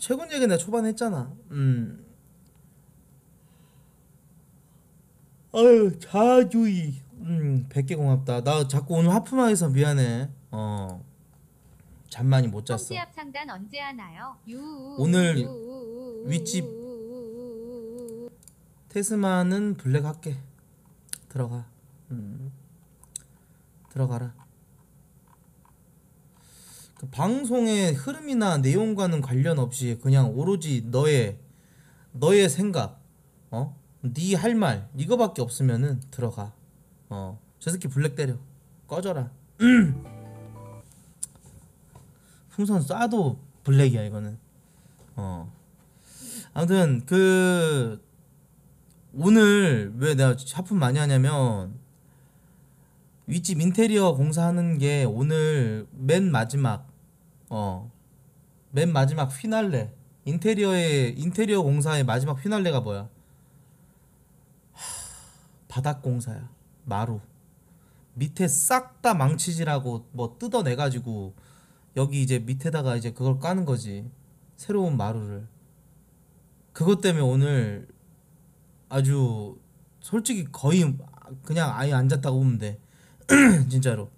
최근 얘기 내가 초반에 했잖아. 아유 자주이 100개 고맙다. 나 자꾸 오늘 하품하여서 미안해. 잠 많이 못 잤어. 청취합 상단 언제 하나요? 오늘 윗집 테스마는 블랙 할게. 들어가. 들어가라. 그 방송의 흐름이나 내용과는 관련 없이 그냥 오로지 너의 생각, 네 할 말 이거밖에 없으면은 들어가. 저 새끼 블랙 때려. 꺼져라. 풍선 쏴도 블랙이야 이거는. 아무튼 그 오늘 왜 내가 하품 많이 하냐면 윗집 인테리어 공사하는 게 오늘 맨 마지막 휘날레. 인테리어 공사의 마지막 휘날레가 뭐야? 바닥 공사야. 마루 밑에 싹 다 망치질하고 뭐 뜯어내가지고 여기 이제 밑에다가 이제 그걸 까는 거지. 새로운 마루를. 그것 때문에 오늘 아주 솔직히 거의 그냥 아예 안 잤다고 보면 돼. 진짜로.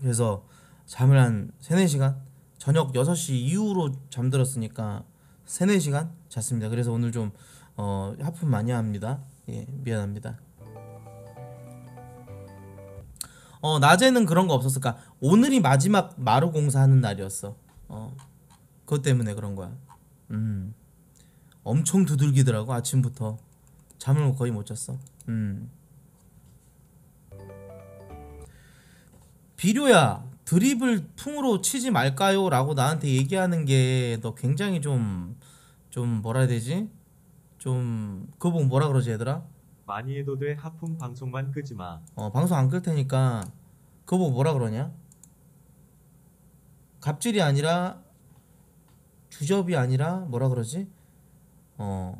그래서 잠을 한 3-4시간? 저녁 6시 이후로 잠들었으니까 3-4시간 잤습니다. 그래서 오늘 좀 하품 많이 합니다. 예, 미안합니다. 낮에는 그런 거 없었을까? 오늘이 마지막 마루 공사하는 날이었어. 그것 때문에 그런 거야. 엄청 두들기더라고. 아침부터 잠을 거의 못 잤어. 비료야, 드립을 풍으로 치지 말까요? 라고 나한테 얘기하는 게 너 굉장히 좀 뭐라 해야 되지? 좀 그거 보고 뭐라 그러지 얘들아? 많이 해도 돼. 하품 방송만 끄지 마. 방송 안 끌 테니까 그거 보고 뭐라 그러냐? 갑질이 아니라 주접이 아니라 뭐라 그러지? 뭐라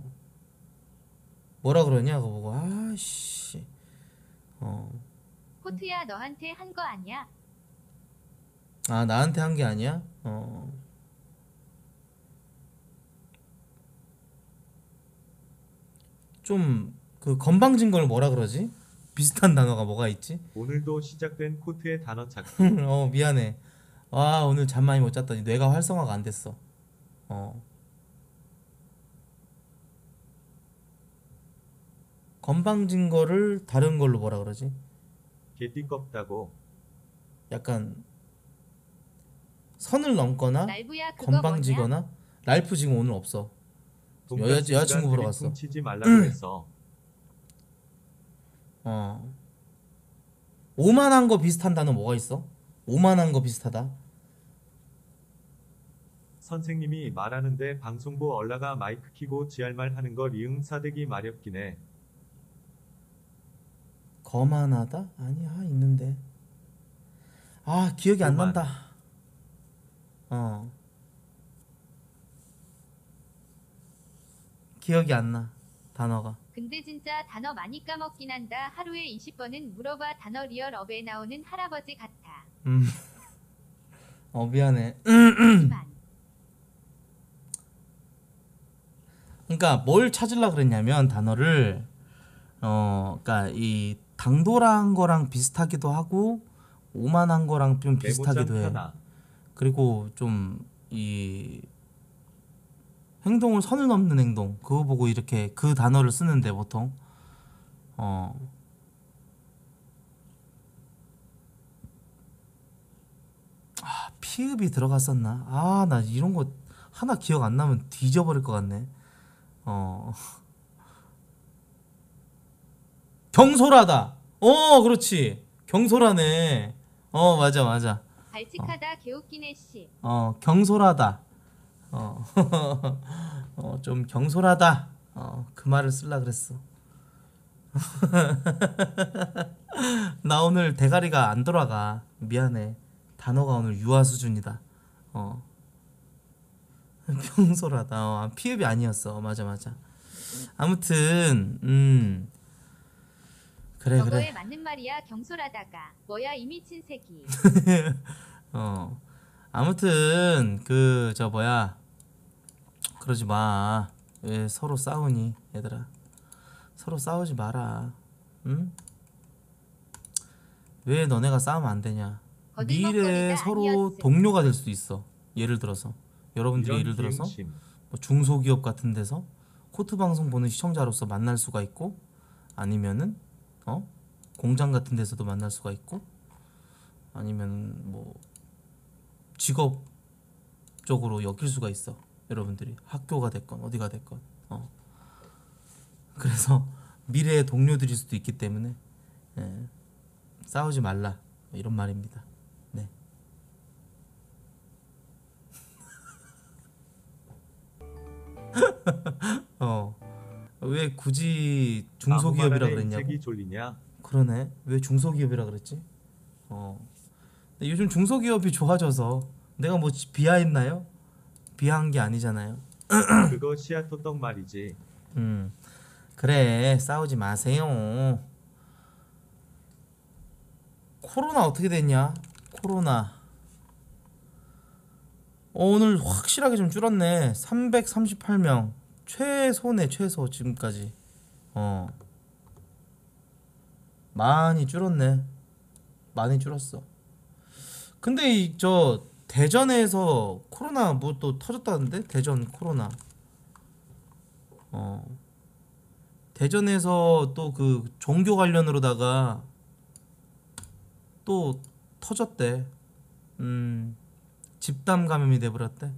그러냐 그거 보고. 아씨. 코트야 너한테 한 거 아니야? 아 나한테 한 게 아니야? 좀 그 건방진 걸 뭐라 그러지? 비슷한 단어가 뭐가 있지? 오늘도 시작된 코트의 단어 찾기. 미안해. 아 오늘 잠 많이 못 잤더니 뇌가 활성화가 안 됐어. 건방진 거를 다른 걸로 뭐라 그러지? 개띠껍다고. 약간 선을 넘거나 건방지거나. 랄프 지금 오늘 없어. 여자친구 보러 갔어. 치지 말라고 했어. 오만한 거 비슷한 단어 뭐가 있어? 오만한 거 비슷하다. 선생님이 말하는데 방송부 올라가 마이크 키고 지할말 하는 거 리응 사대기 마렵기네. 거만하다? 아니야 있는데. 아 기억이 안 난다. 기억이 안 나 단어가. 근데 진짜 단어 많이 까먹긴 한다. 하루에 20번은 물어봐. 단어 리얼업에 나오는 할아버지 같아. 미안해. 그러니까 뭘 찾으려 그랬냐면 단어를 그러니까 이 당돌한 거랑 비슷하기도 하고 오만한 거랑 좀 비슷하기도 해. 그리고 좀 이 행동을 선을 넘는 행동 그거 보고 이렇게 그 단어를 쓰는데 보통 아 피읍이 들어갔었나? 아 나 이런 거 하나 기억 안 나면 뒤져버릴 것 같네. 경솔하다. 그렇지. 경솔하네. 맞아. 발칙하다. 개웃기네 씨. 경솔하다. 좀 경솔하다. 그 말을 쓰려 그랬어. 나 오늘 대가리가 안 돌아가. 미안해. 단어가 오늘 유아 수준이다. 경솔하다. 피읍이 아니었어. 맞아. 아무튼 그래. 맞는 말이야. 경솔하다가 뭐야 이 미친 새끼. 아무튼 그 저 뭐야 그러지 마. 왜 서로 싸우니 얘들아. 서로 싸우지 마라. 응? 왜 너네가 싸우면 안 되냐. 미래에 서로 동료가 될 수도 있어. 예를 들어서 여러분들이 예를 들어서 뭐 중소기업 같은 데서 코트 방송 보는 시청자로서 만날 수가 있고, 아니면은 공장 같은 데서도 만날 수가 있고, 아니면 뭐 직업적으로 엮일 수가 있어. 여러분들이 학교가 됐건 어디가 됐건. 그래서 미래의 동료들일 수도 있기 때문에 예, 싸우지 말라 이런 말입니다. 네. 왜 굳이 중소기업이라 그랬냐고. 책이 졸리냐? 그러네. 왜 중소기업이라 그랬지? 근데 요즘 중소기업이 좋아져서 내가 뭐 비하했나요? 비하한 게 아니잖아요. 그거 씨앗토떡 말이지. 그래 싸우지 마세요. 코로나 어떻게 됐냐? 코로나 오늘 확실하게 좀 줄었네. 338명 최소네. 최소 지금까지 많이 줄었네. 많이 줄었어. 근데 저 대전에서 코로나 뭐 또 터졌다는데? 대전 코로나 대전에서 또 그 종교 관련으로다가 또 터졌대. 집단 감염이 돼버렸대.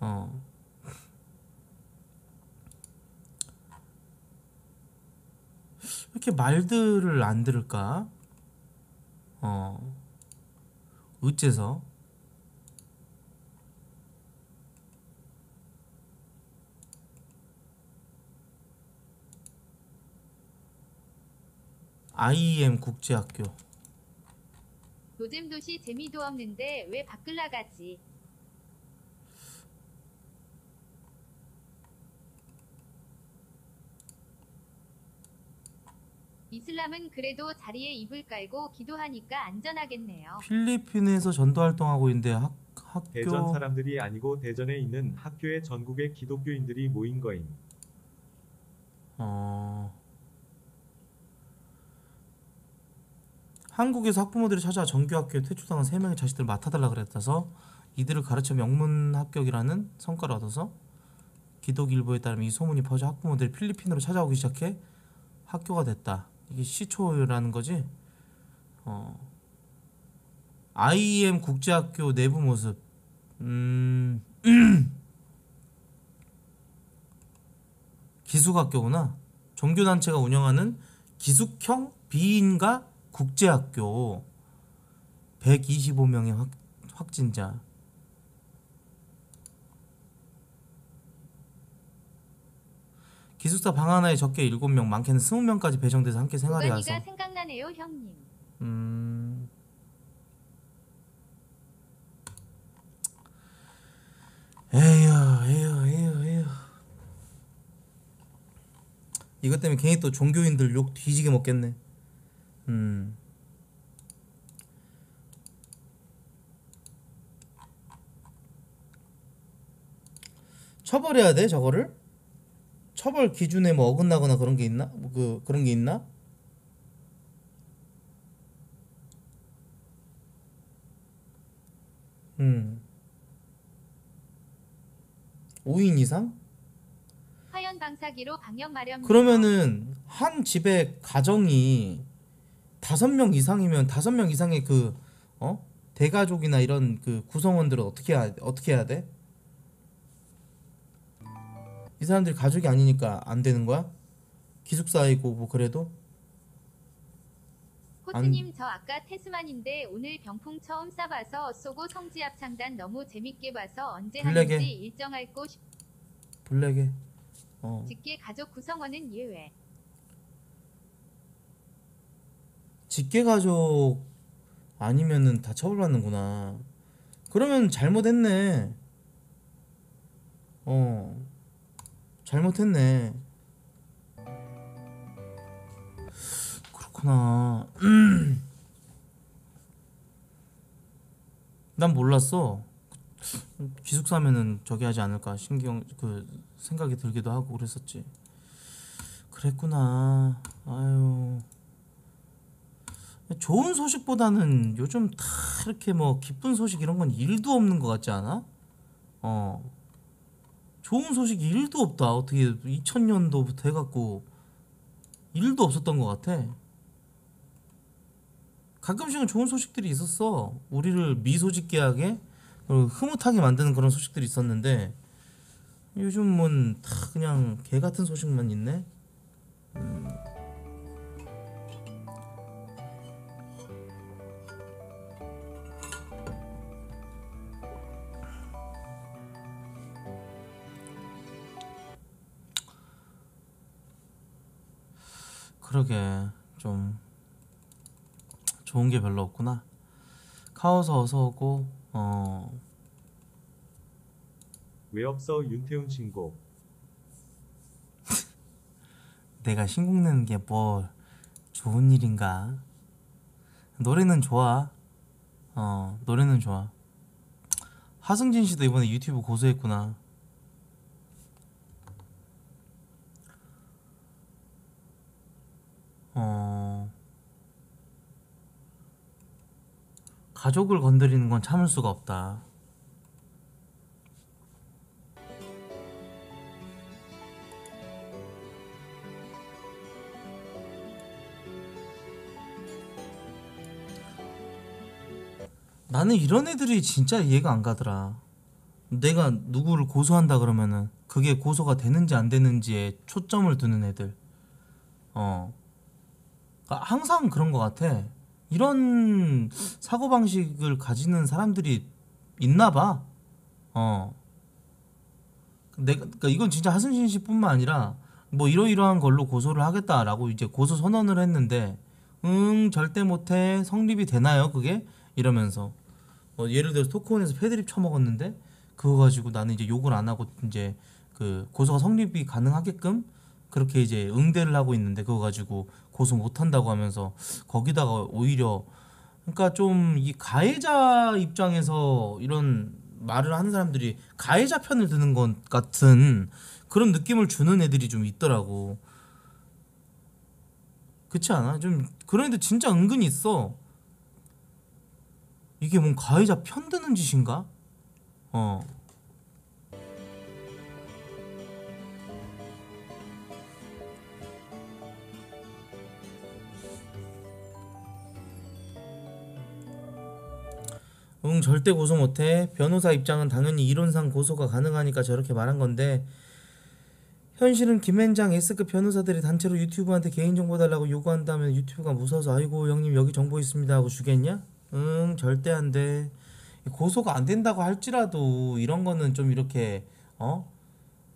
왜 이렇게 말들을 안 들을까? 어째서? IEM 국제학교. 노잼도시 재미도 없는데 왜 밖을 나가지? 이슬람은 그래도 자리에 이불 깔고 기도하니까 안전하겠네요. 필리핀에서 전도 활동하고 있는데 학교 대전 사람들이 아니고 대전에 있는 학교에 전국의 기독교인들이 모인 거임. 한국에서 학부모들이 찾아 정규학교에 퇴출당한 3명의 자식들을 맡아달라 그랬다서 이들을 가르쳐 명문 합격이라는 성과를 얻어서 기독일보에 따르면 이 소문이 퍼져 학부모들이 필리핀으로 찾아오기 시작해 학교가 됐다. 이게 시초라는 거지. IEM 국제학교 내부 모습. 기숙학교구나. 종교단체가 운영하는 기숙형 비인가 국제학교. 125명의 확진자. 기숙사 방 하나에 적게 7명, 많게는 20명까지 배정돼서 함께 생활해 와서. 오가니가 생각나네요, 형님. 에휴. 이것 때문에 괜히 또 종교인들 욕 뒤지게 먹겠네. 처벌해야 돼 저거를? 처벌 기준에 뭐 어긋나거나 그런 게 있나? 그런 게 있나? 음. 5인 이상? 화연 방사기로 방역 마련. 그러면은 한 집에 가정이 5명 이상이면 5명 이상의 그 대가족이나 이런 그 구성원들은 어떻게 해야 돼? 이 사람들이 가족이 아니니까 안 되는 거야? 기숙사이고 뭐 그래도? 코트님 저 아까 테스만인데 오늘 병풍 처음 싸봐서 쏘고 성지압 창단 너무 재밌게 봐서 언제 블랙에. 하는지 일정할고 싶. 블랙에. 직계 가족 구성원은 예외. 직계가족 아니면은 다 처벌받는구나. 그러면 잘못했네. 잘못했네. 그렇구나. 난 몰랐어. 기숙사면은 저기 하지 않을까 신경 그 생각이 들기도 하고 그랬었지. 그랬구나. 아유. 좋은 소식보다는 요즘 다 이렇게 뭐 기쁜 소식 이런 건 일도 없는 것 같지 않아? 어. 좋은 소식이 일도 없다. 어떻게 2000년도부터 해갖고 일도 없었던 것 같아. 가끔씩은 좋은 소식들이 있었어. 우리를 미소짓게하게 그리고 흐뭇하게 만드는 그런 소식들이 있었는데 요즘은 다 그냥 개같은 소식만 있네. 그러게 좀 좋은 게 별로 없구나. 카오서 어서 오고. 왜 없어 윤태훈 신곡. 내가 신곡 내는 게 뭐 좋은 일인가? 노래는 좋아. 노래는 좋아. 하승진 씨도 이번에 유튜브 고소했구나. 가족을 건드리는 건 참을 수가 없다. 나는 이런 애들이 진짜 이해가 안 가더라. 내가 누구를 고소한다 그러면은 그게 고소가 되는지 안 되는지에 초점을 두는 애들. 항상 그런 것 같아. 이런 사고방식을 가지는 사람들이 있나봐. 내가 그러니까 이건 진짜 하승진 씨뿐만 아니라 뭐 이러이러한 걸로 고소를 하겠다라고 이제 고소 선언을 했는데 절대 못해 성립이 되나요 그게? 이러면서 예를 들어서 토크온에서 패드립 쳐먹었는데 그거 가지고 나는 이제 욕을 안 하고 이제 그 고소가 성립이 가능하게끔 그렇게 이제 응대를 하고 있는데 그거 가지고 고소 못한다고 하면서 거기다가 오히려 그러니까 좀 이 가해자 입장에서 이런 말을 하는 사람들이 가해자 편을 드는 것 같은 그런 느낌을 주는 애들이 좀 있더라고. 그렇지 않아? 좀 그런 애들 진짜 은근히 있어. 이게 뭔 가해자 편 드는 짓인가? 절대 고소 못해. 변호사 입장은 당연히 이론상 고소가 가능하니까 저렇게 말한 건데 현실은 김앤장 S급 변호사들이 단체로 유튜브한테 개인정보 달라고 요구한다면 유튜브가 무서워서 아이고 형님 여기 정보 있습니다 하고 주겠냐? 절대 안 돼. 고소가 안 된다고 할지라도 이런 거는 좀 이렇게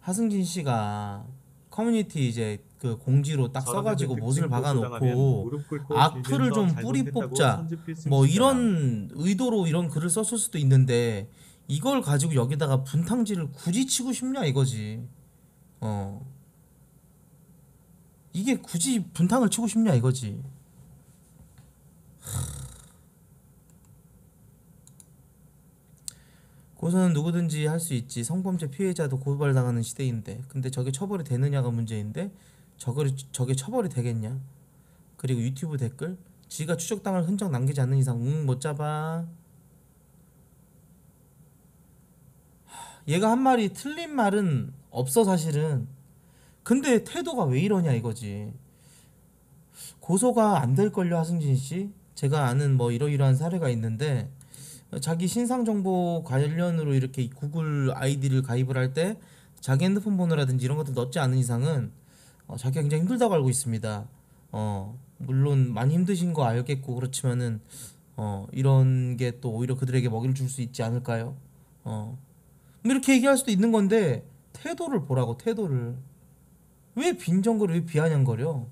하승진 씨가 커뮤니티 이제 그 공지로 딱 써가지고 못을 박아놓고 악플을 좀 뿌리 뽑자 뭐 이런 의도로 이런 글을 썼을 수도 있는데 이걸 가지고 여기다가 분탕질을 굳이 치고 싶냐 이거지. 이게 굳이 분탕을 치고 싶냐 이거지. 고소는 누구든지 할 수 있지. 성범죄 피해자도 고발당하는 시대인데 근데 저게 처벌이 되느냐가 문제인데 저게 처벌이 되겠냐. 그리고 유튜브 댓글 지가 추적당할 흔적 남기지 않는 이상 못 잡아. 얘가 한 말이 틀린 말은 없어 사실은. 근데 태도가 왜 이러냐 이거지. 고소가 안 될걸요 하승진씨. 제가 아는 뭐 이러이러한 사례가 있는데 자기 신상정보 관련으로 이렇게 구글 아이디를 가입을 할 때 자기 핸드폰 번호라든지 이런 것들 넣지 않은 이상은 자기가 굉장히 힘들다고 알고 있습니다. 물론 많이 힘드신 거 알겠고 그렇지만은 이런 게 또 오히려 그들에게 먹이를 줄 수 있지 않을까요? 이렇게 얘기할 수도 있는 건데 태도를 보라고. 태도를 왜 빈정거려 왜 비아냥거려.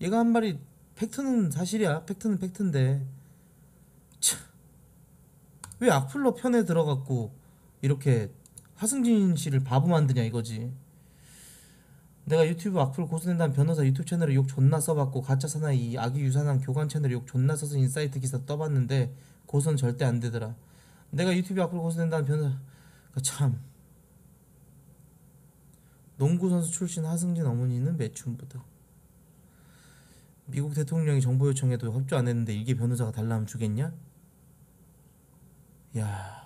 얘가 한 말이 팩트는 사실이야. 팩트는 팩트인데 참, 왜 악플러 편에 들어갔고 이렇게 하승진 씨를 바보 만드냐 이거지. 내가 유튜브 악플 고소된다는 변호사 유튜브 채널에 욕 존나 써봤고 가짜 사나이 아기 유산한 교관 채널에 욕 존나 써서 인사이트 기사 떠봤는데 고소는 절대 안 되더라. 내가 유튜브 악플 고소된다는 변호사... 참... 농구선수 출신 하승진 어머니는 매춘부다. 미국 대통령이 정보 요청해도 협조 안 했는데 이게 변호사가 달라면 주겠냐? 야...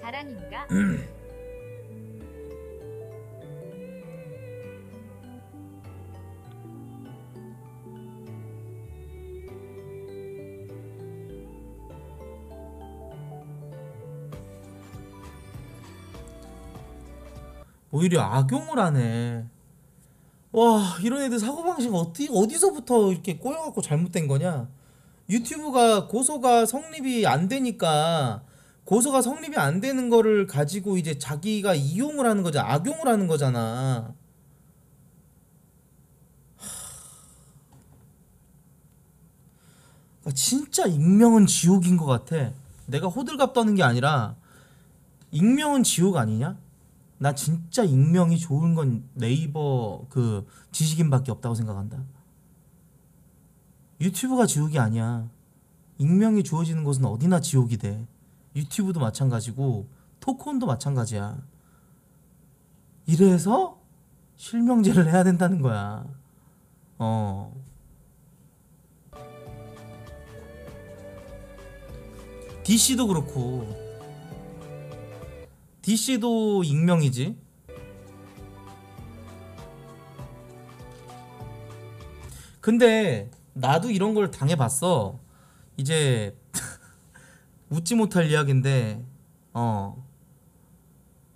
자랑인가? 오히려 악용을 하네. 와, 이런 애들 사고방식 어디서부터 이렇게 꼬여갖고 잘못된 거냐? 유튜브가 고소가 성립이 안 되니까 고소가 성립이 안 되는 거를 가지고 이제 자기가 이용을 하는 거잖아. 악용을 하는 거잖아. 진짜 익명은 지옥인 것 같아. 내가 호들갑 떠는 게 아니라 익명은 지옥 아니냐? 나 진짜 익명이 좋은 건 네이버 그 지식인밖에 없다고 생각한다. 유튜브가 지옥이 아니야. 익명이 주어지는 곳은 어디나 지옥이 돼. 유튜브도 마찬가지고 토크온도 마찬가지야. 이래서 실명제를 해야 된다는 거야. DC도 그렇고 DC도 익명이지. 근데 나도 이런 걸 당해봤어. 이제 웃지 못할 이야기인데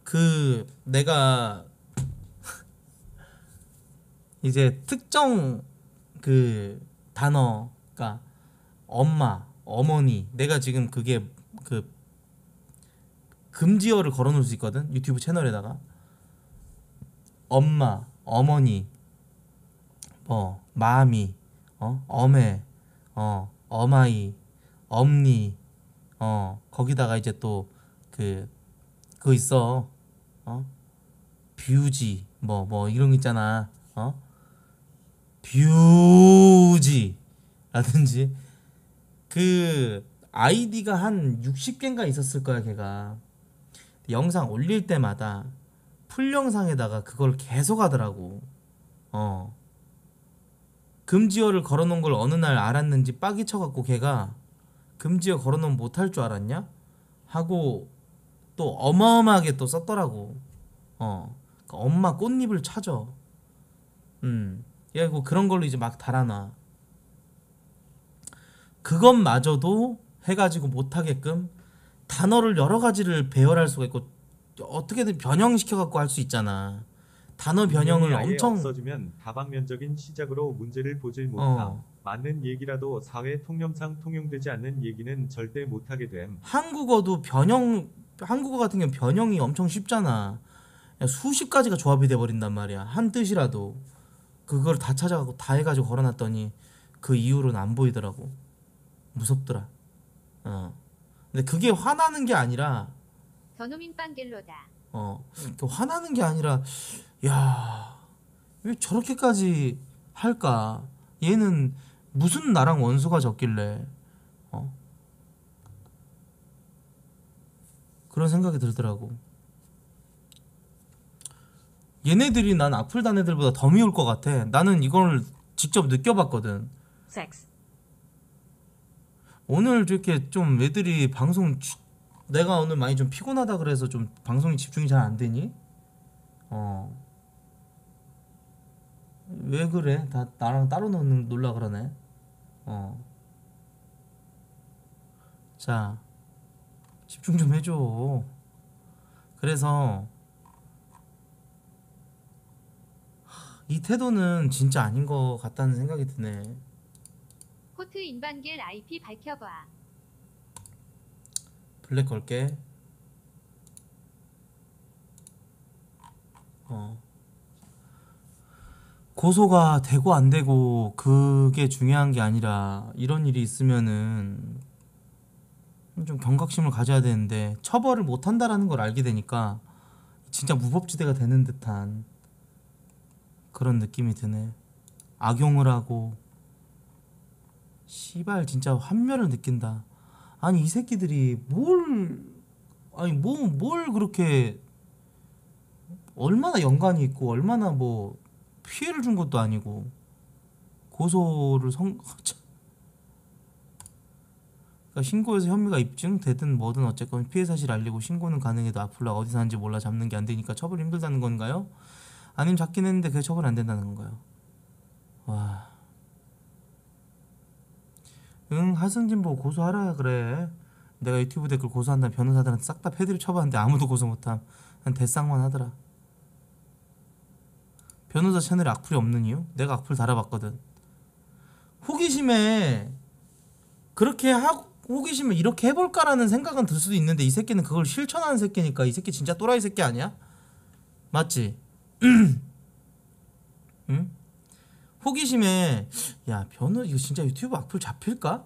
그 내가 이제 특정 그 단어 그러니까 엄마, 어머니 내가 지금 그게 그 금지어를 걸어놓을 수 있거든. 유튜브 채널에다가 엄마, 어머니, 마미, 엄해, 엄아이, 엄니, 거기다가 이제 또 그거 있어, 뷰지, 뭐 이런 거 있잖아, 뷰지라든지 그 아이디가 한 60개인가 있었을 거야 걔가. 영상 올릴 때마다 풀 영상에다가 그걸 계속 하더라고. 금지어를 걸어놓은 걸 어느 날 알았는지 빡이 쳐갖고 걔가 금지어 걸어놓으면 못할 줄 알았냐? 하고 또 어마어마하게 또 썼더라고. 그러니까 엄마 꽃잎을 찾아. 얘가 그런 걸로 이제 막 달아놔. 그것마저도 해가지고 못하게끔 단어를 여러 가지를 배열할 수가 있고 어떻게든 변형시켜 갖고 할 수 있잖아. 단어 변형을 엄청 없어지면 다방면적인 시작으로 문제를 보질 못함. 맞는 얘기라도 사회 통념상 통용되지 않는 얘기는 절대 못하게 됨. 한국어도 한국어 같은 경우 변형이 엄청 쉽잖아. 수십 가지가 조합이 돼 버린단 말이야. 한 뜻이라도 그걸 다 찾아가고 다 해가지고 걸어놨더니 그 이후로는 안 보이더라고. 무섭더라. 근데 그게 화나는 게 아니라 화나는 게 아니라 야, 왜 저렇게까지 할까? 얘는 무슨 나랑 원수가 적길래 그런 생각이 들더라고. 얘네들이 난 악플단 애들보다 더 미울 것 같아. 나는 이걸 직접 느껴봤거든. 섹스. 오늘 이렇게 좀 애들이 방송 내가 오늘 많이 좀 피곤하다 그래서 좀 방송에 집중이 잘 안 되니? 왜 그래? 다 나랑 따로 놀라 그러네. 자, 집중 좀 해줘. 그래서 이 태도는 진짜 아닌 것 같다는 생각이 드네. 코트 인반길 IP 밝혀봐. 블랙 걸게. 고소가 되고 안 되고 그게 중요한 게 아니라 이런 일이 있으면은 좀 경각심을 가져야 되는데 처벌을 못 한다라는 걸 알게 되니까 진짜 무법지대가 되는 듯한 그런 느낌이 드네. 악용을 하고 씨발 진짜 환멸을 느낀다. 아니 이 새끼들이 뭘 그렇게 얼마나 연관이 있고 얼마나 뭐 피해를 준 것도 아니고 고소를 그러니까 신고해서 혐의가 입증되든 뭐든 어쨌건 피해 사실 알리고 신고는 가능해도 아플라 어디 사는지 몰라 잡는 게 안 되니까 처벌이 힘들다는 건가요? 아니면 잡긴 했는데 그게 처벌 안 된다는 건가요? 와. 응, 하승진 보고 고소하라 그래. 내가 유튜브 댓글 고소한다 변호사들한테 싹 다 패드립 쳐봤는데 아무도 고소 못함. 난 대쌍만 하더라. 변호사 채널에 악플이 없는 이유? 내가 악플 달아봤거든. 호기심에 그렇게 하고 호기심에 이렇게 해볼까라는 생각은 들 수도 있는데 이 새끼는 그걸 실천하는 새끼니까 이 새끼 진짜 또라이 새끼 아니야? 맞지? 응? 호기심에 야 이거 진짜 유튜브 악플 잡힐까?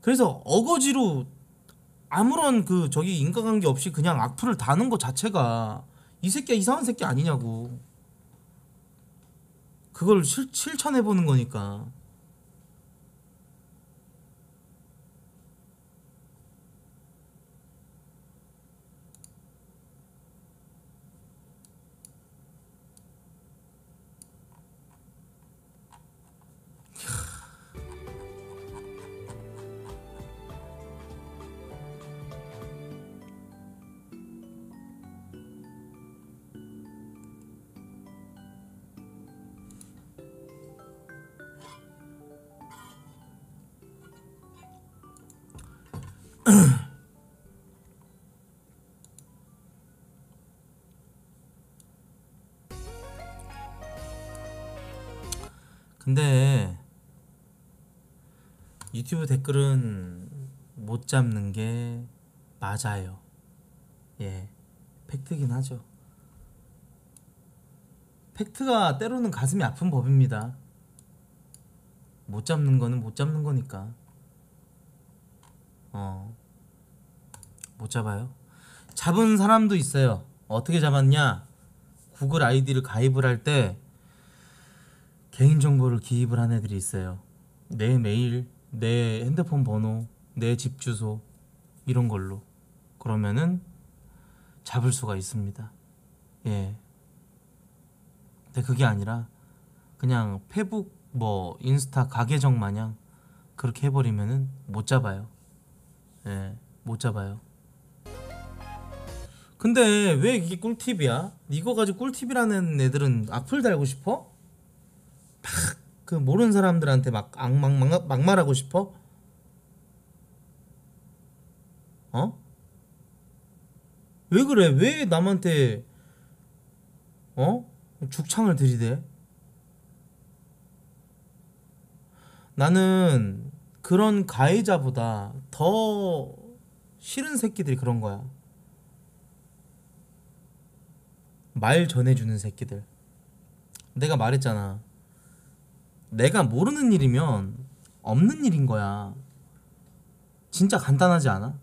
그래서 어거지로 아무런 그 저기 인과관계 없이 그냥 악플을 다는 거 자체가 이 새끼야 이상한 새끼 아니냐고. 그걸 실천해보는 거니까. 근데 유튜브 댓글은 못 잡는 게 맞아요. 예, 팩트긴 하죠. 팩트가 때로는 가슴이 아픈 법입니다. 못 잡는 거는 못 잡는 거니까. 못 잡아요. 잡은 사람도 있어요. 어떻게 잡았냐? 구글 아이디를 가입을 할 때 개인정보를 기입을 한 애들이 있어요. 내 메일, 내 핸드폰 번호, 내 집 주소 이런 걸로. 그러면은 잡을 수가 있습니다. 예. 근데 그게 아니라 그냥 페북 뭐 인스타 가계정 마냥 그렇게 해버리면은 못 잡아요. 예, 못 잡아요. 근데 왜 이게 꿀팁이야? 이거 가지고 꿀팁이라는 애들은 악플 달고 싶어? 막 그 모르는 사람들한테 막말하고 싶어? 어? 왜 그래? 왜 남한테 죽창을 들이대? 나는 그런 가해자보다 더 싫은 새끼들이 그런 거야. 말 전해주는 새끼들. 내가 말했잖아. 내가 모르는 일이면 없는 일인 거야. 진짜 간단하지 않아?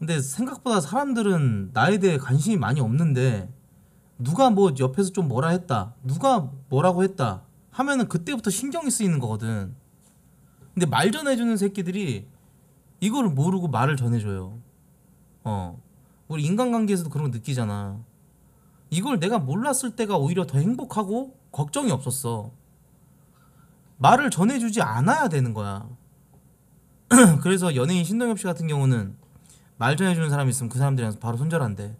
근데 생각보다 사람들은 나에 대해 관심이 많이 없는데 누가 뭐 옆에서 좀 뭐라 했다, 누가 뭐라고 했다 하면은 그때부터 신경이 쓰이는 거거든. 근데 말 전해주는 새끼들이 이걸 모르고 말을 전해줘요. 우리 인간관계에서도 그런 거 느끼잖아. 이걸 내가 몰랐을 때가 오히려 더 행복하고 걱정이 없었어. 말을 전해주지 않아야 되는 거야. 그래서 연예인 신동엽 씨 같은 경우는 말 전해주는 사람이 있으면 그 사람들이랑 바로 손절한대.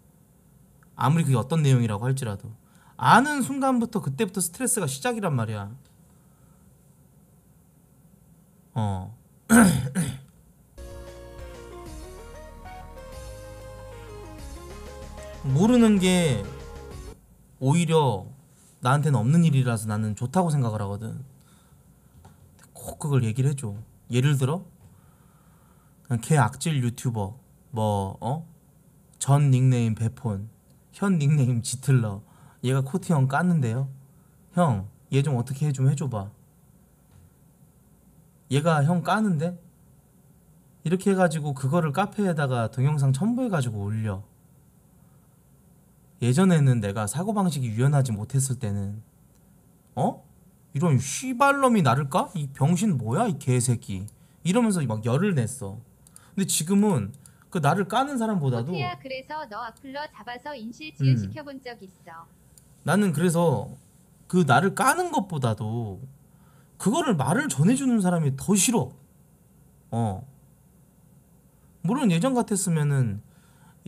아무리 그게 어떤 내용이라고 할지라도 아는 순간부터 그때부터 스트레스가 시작이란 말이야. 모르는 게 오히려 나한테는 없는 일이라서 나는 좋다고 생각을 하거든. 꼭 그걸 얘기를 해줘. 예를 들어 걔 악질 유튜버 뭐 전 닉네임 베폰, 현 닉네임 지틀러, 얘가 코트 형 깠는데요, 형 얘 좀 어떻게 좀 해줘봐, 얘가 형 까는데? 이렇게 해가지고 그거를 카페에다가 동영상 첨부해가지고 올려. 예전에는 내가 사고방식이 유연하지 못했을 때는 어? 이런 씨발놈이 나를까? 이 병신 뭐야? 이 개새끼 이러면서 막 열을 냈어. 근데 지금은 그 나를 까는 사람보다도 야 그래서 너 악플러 잡아서 인실치유 시켜본 적 있어. 나는 그래서 그 나를 까는 것보다도 그거를 말을 전해주는 사람이 더 싫어. 물론 예전 같았으면은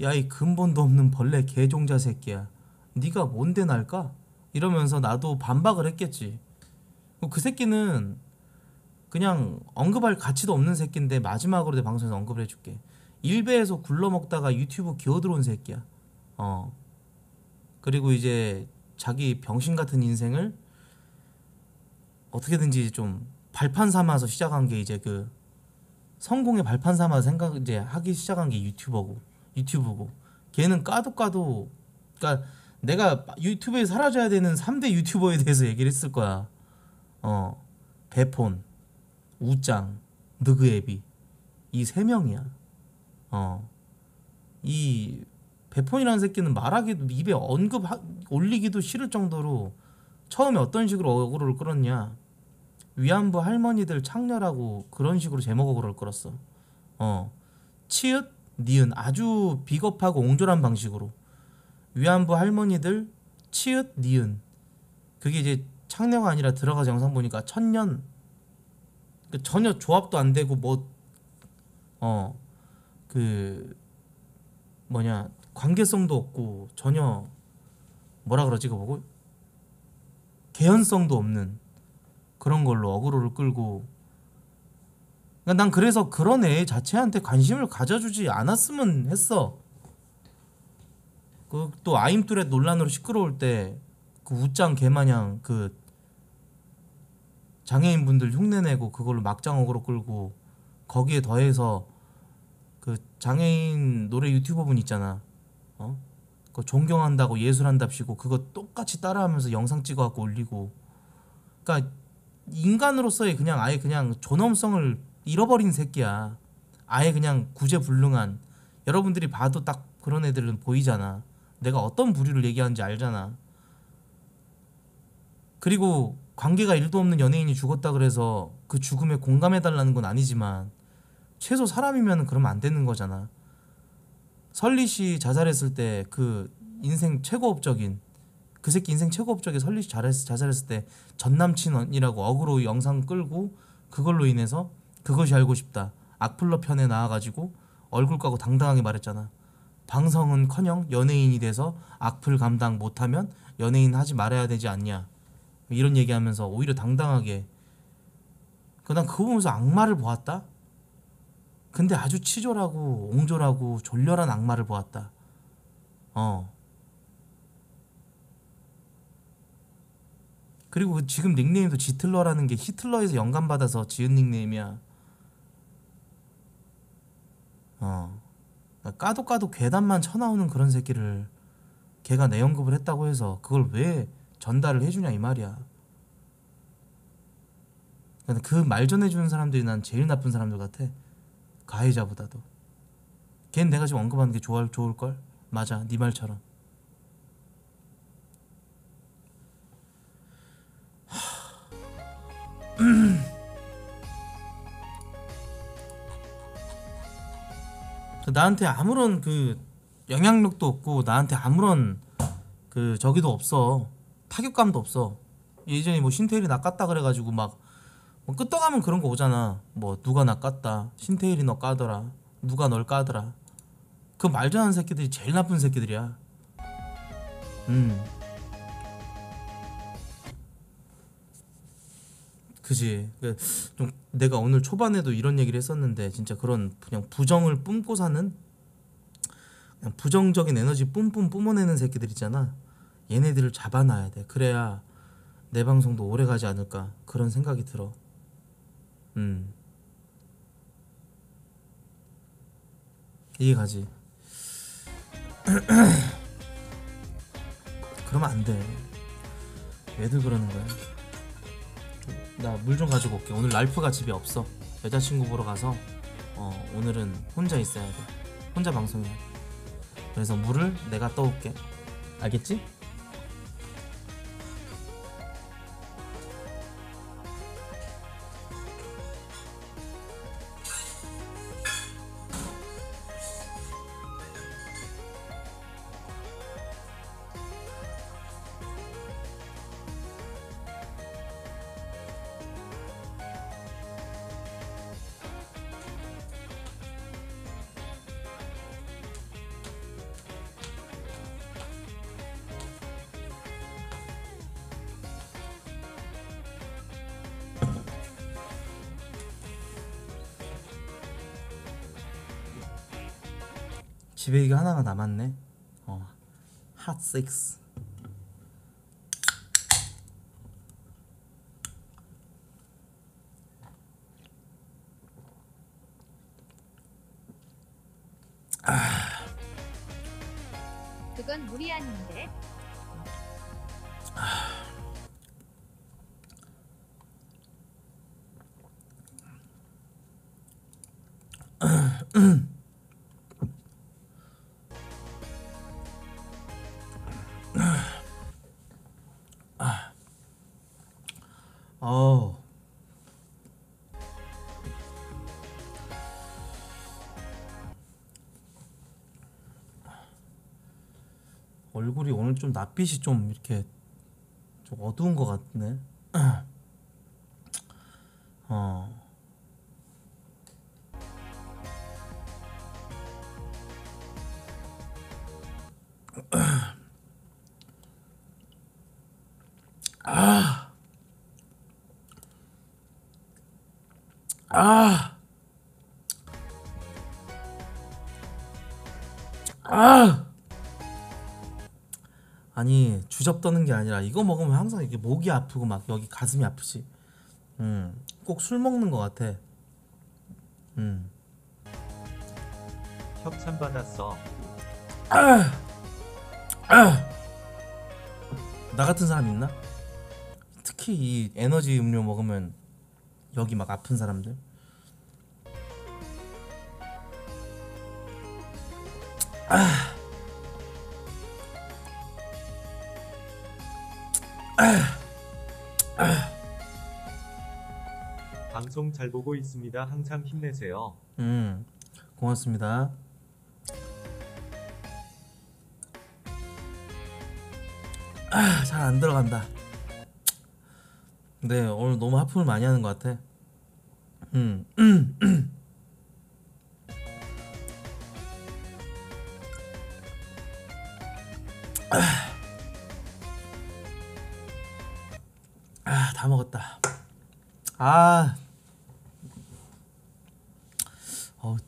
야 이 근본도 없는 벌레 개종자 새끼야 니가 뭔데 날까? 이러면서 나도 반박을 했겠지. 그 새끼는 그냥 언급할 가치도 없는 새끼인데 마지막으로 내 방송에서 언급을 해줄게. 일베에서 굴러먹다가 유튜브 기어들어온 새끼야. 그리고 이제 자기 병신같은 인생을 어떻게든지 좀 발판 삼아서 시작한 게 이제 그 성공의 발판 삼아서 생각 이제 하기 시작한 게 유튜브고 걔는 까도 그러니까 내가 유튜브에 사라져야 되는 3대 유튜버에 대해서 얘기를 했을 거야. 배폰, 우짱, 느그애비 이 세 명이야. 이 배폰이라는 새끼는 말하기도 입에 언급 올리기도 싫을 정도로 처음에 어떤 식으로 어그로를 끌었냐? 위안부 할머니들 창렬하고 그런 식으로 제목 어그로를 끌었어. 치읓, 니은 아주 비겁하고 옹졸한 방식으로 위안부 할머니들 치읓, 니은 그게 이제 창녀가 아니라 들어가서 영상 보니까 천년 그러니까 전혀 조합도 안 되고 뭐 그 뭐냐 관계성도 없고 전혀 뭐라 그러지 그거 보고 개연성도 없는 그런 걸로 어그로를 끌고 그러니까 난 그래서 그런 애 자체한테 관심을 가져주지 않았으면 했어. 그 또 아임뚜렛 논란으로 시끄러울 때 그 우짱 개마냥 그 장애인분들 흉내내고 그걸로 막장 어그로 끌고 거기에 더해서 그 장애인 노래 유튜버분 있잖아. 그거 존경한다고 예술한답시고 그거 똑같이 따라하면서 영상 찍어갖고 올리고. 그러니까 인간으로서의 그냥 아예 그냥 존엄성을 잃어버린 새끼야. 아예 그냥 구제불능한. 여러분들이 봐도 딱 그런 애들은 보이잖아. 내가 어떤 부류를 얘기하는지 알잖아. 그리고 관계가 1도 없는 연예인이 죽었다 그래서 그 죽음에 공감해달라는 건 아니지만 최소 사람이면 그러면 안 되는 거잖아. 설리씨 자살했을 때 그 인생 최고업적인 그 새끼 인생 최고업적인 설리씨 자살했을 때 전남친이라고 어그로 영상 끌고 그걸로 인해서 그것이 알고 싶다 악플러 편에 나와가지고 얼굴 까고 당당하게 말했잖아. 방송은커녕 연예인이 돼서 악플 감당 못하면 연예인 하지 말아야 되지 않냐 이런 얘기하면서 오히려 당당하게 난 그거 보면서 악마를 보았다? 근데 아주 치졸하고 옹졸하고 졸렬한 악마를 보았다. 그리고 지금 닉네임도 지틀러라는 게 히틀러에서 영감받아서 지은 닉네임이야. 까도 괴담만 쳐나오는 그런 새끼를 걔가 내 언급을 했다고 해서 그걸 왜 전달을 해주냐 이 말이야. 그 말 전해주는 사람들이 난 제일 나쁜 사람들 같아. 가해자보다도 걘 내가 지금 언급하는 게 좋을걸? 맞아 네 말처럼. 나한테 아무런 그 영향력도 없고 나한테 아무런 그 저기도 없어. 타격감도 없어. 예전에 뭐 신태일이 나 깠다 그래가지고 막 뭐 끄떡하면 그런 거 오잖아. 뭐 누가 나 깠다. 신태일이 너 까더라. 누가 널 까더라. 그 말전하는 새끼들이 제일 나쁜 새끼들이야. 그지. 좀 내가 오늘 초반에도 이런 얘기를 했었는데 진짜 그런 그냥 부정을 뿜고 사는 그냥 부정적인 에너지 뿜뿜 뿜어내는 새끼들 있잖아. 얘네들을 잡아놔야 돼. 그래야 내 방송도 오래 가지 않을까 그런 생각이 들어. 이해가지? 그러면 안 돼. 왜들 그러는 거야? 나 물 좀 가지고 올게. 오늘 랄프가 집에 없어. 여자친구 보러 가서 오늘은 혼자 있어야 돼. 혼자 방송해야 돼. 그래서 물을 내가 떠올게. 알겠지? 집에 이게 하나가 남았네. 핫6 그건 무리 아닌데. 얼굴이 오늘 좀 낯빛이 좀 이렇게 좀 어두운 것 같네. 아니 주접 떠는 게 아니라 이거 먹으면 항상 이게 목이 아프고 막 여기 가슴이 아프지. 꼭 술 먹는 것 같아. 협찬 받았어. 나 같은 사람 있나? 특히 이 에너지 음료 먹으면 여기 막 아픈 사람들. 방송 잘 보고 있습니다. 항상 힘내세요. 고맙습니다. 잘 안 들어간다. 네, 오늘 너무 하품을 많이 하는 것 같아. 다 먹었다.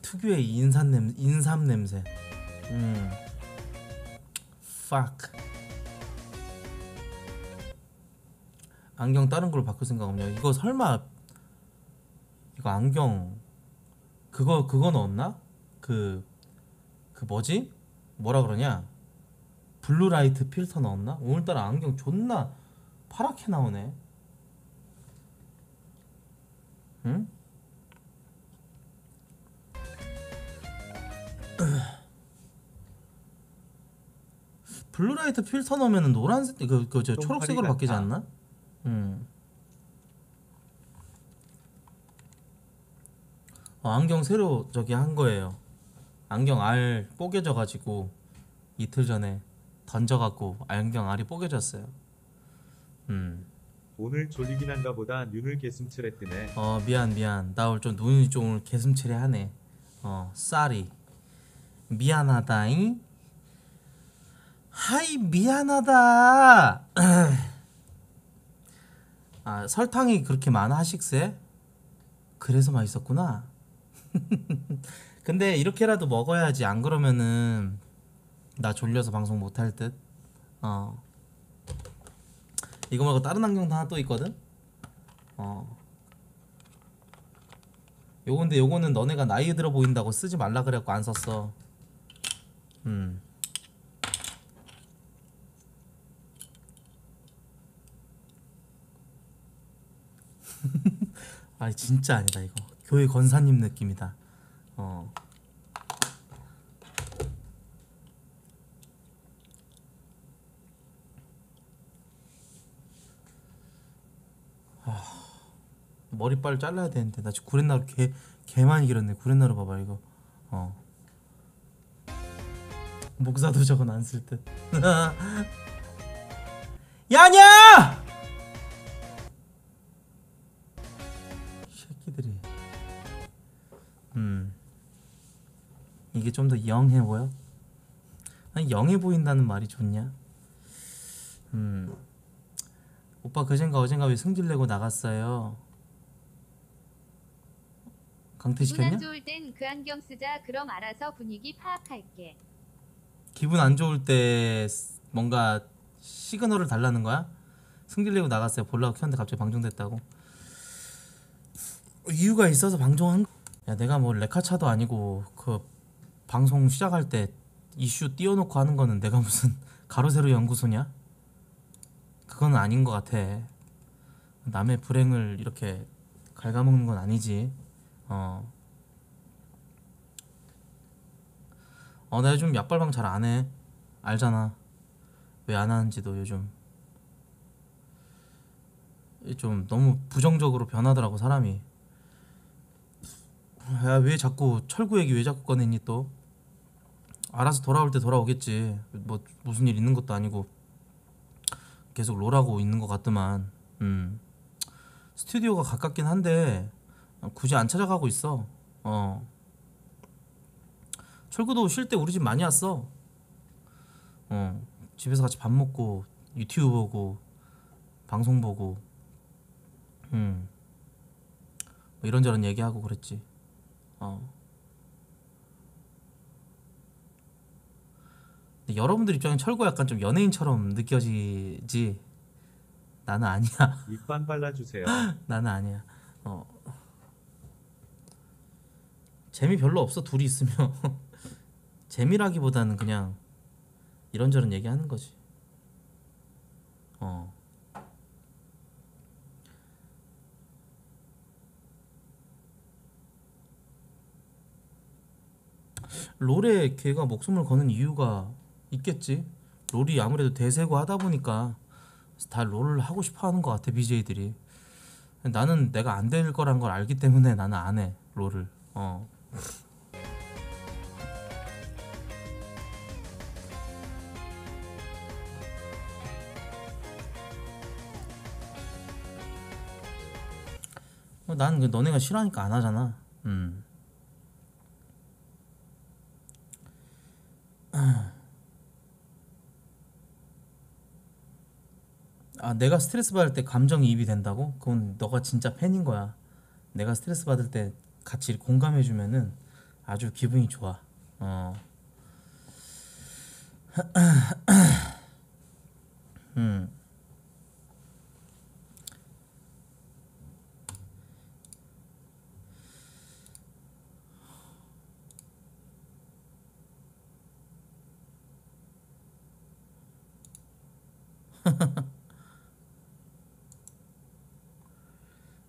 특유의 인삼 냄새. Fuck. 안경 다른 걸로 바꿀 생각 없냐? 이거 설마 이거 안경 그거 넣었나? 그 뭐지? 뭐라 그러냐? 블루라이트 필터 넣었나? 오늘따라 안경 존나 파랗게 나오네. 응? 블루라이트 필터 넣으면 노란색 저 초록색으로 바뀌지 않나? 안경 새로 저기 한 거예요. 안경 알 뽀개져 가지고 이틀 전에 던져 갖고 안경 알이 뽀개졌어요. 오늘 졸리긴 한가 보다. 눈을 개슴츠레 뜨네. 미안. 나 오늘 좀 눈이 좀 오늘 개슴츠레 하네. 쌀이 미안하다잉. 하이 미안하다. 아 설탕이 그렇게 많아 하식스에? 그래서 맛있었구나. 근데 이렇게라도 먹어야지. 안 그러면은 나 졸려서 방송 못할 듯. 이거 말고 다른 안경도 하나 또 있거든? 요건데 요거는 너네가 나이 들어 보인다고 쓰지 말라 그래갖고 안 썼어. 아니 진짜 아니다. 이거 교회 권사님 느낌이다. 머리빨을 잘라야 되는데 나 지금 구렛나루 개 많이 길었네. 구렛나루 봐봐 이거. 목사도 저건 안 쓸 듯. 야냐! 새끼들이. 이게 좀 더 영해 보여? 아니 영해 보인다는 말이 좋냐? 오빠 그젠가 어젠가 왜 승질내고 나갔어요? 강퇴시켰냐? 기분 안 좋을 땐 그 안경 쓰자. 그럼 알아서 분위기 파악할게. 기분 안 좋을 때 뭔가 시그널을 달라는 거야? 승질내고 나갔어요. 보려고 켰는데 갑자기 방종됐다고? 이유가 있어서 방종한. 야 내가 뭐 레카차도 아니고 그 방송 시작할 때 이슈 띄워놓고 하는 거는 내가 무슨 가로세로 연구소냐? 그건 아닌 것 같아. 남의 불행을 이렇게 갉아먹는 건 아니지. 나 요즘 약발방 잘 안 해. 알잖아. 왜 안 하는지도 요즘. 좀 너무 부정적으로 변하더라고 사람이. 야 왜 자꾸 철구 얘기 왜 자꾸 꺼내니 또? 알아서 돌아올 때 돌아오겠지. 뭐 무슨 일 있는 것도 아니고. 계속 롤하고 있는 것 같더만. 스튜디오가 가깝긴 한데 굳이 안 찾아가고 있어. 철구도 쉴 때 우리 집 많이 왔어. 집에서 같이 밥 먹고 유튜브 보고 방송 보고 뭐 이런저런 얘기하고 그랬지. 근데 여러분들 입장에 철구 약간 좀 연예인처럼 느껴지지. 나는 아니야. 립밤 발라주세요. 나는 아니야. 재미 별로 없어 둘이 있으면. 재미라기보다는 그냥 이런저런 얘기하는 거지. 롤에 걔가 목숨을 거는 이유가 있겠지. 롤이 아무래도 대세고 하다 보니까 다 롤을 하고 싶어 하는 것 같아 BJ들이. 나는 내가 안 될 거란 걸 알기 때문에 나는 안 해 롤을. 난 너네가 싫어하니까 안 하잖아. 아 내가 스트레스 받을 때 감정이입이 된다고? 그건 너가 진짜 팬인 거야. 내가 스트레스 받을 때 같이 공감해주면은 아주 기분이 좋아.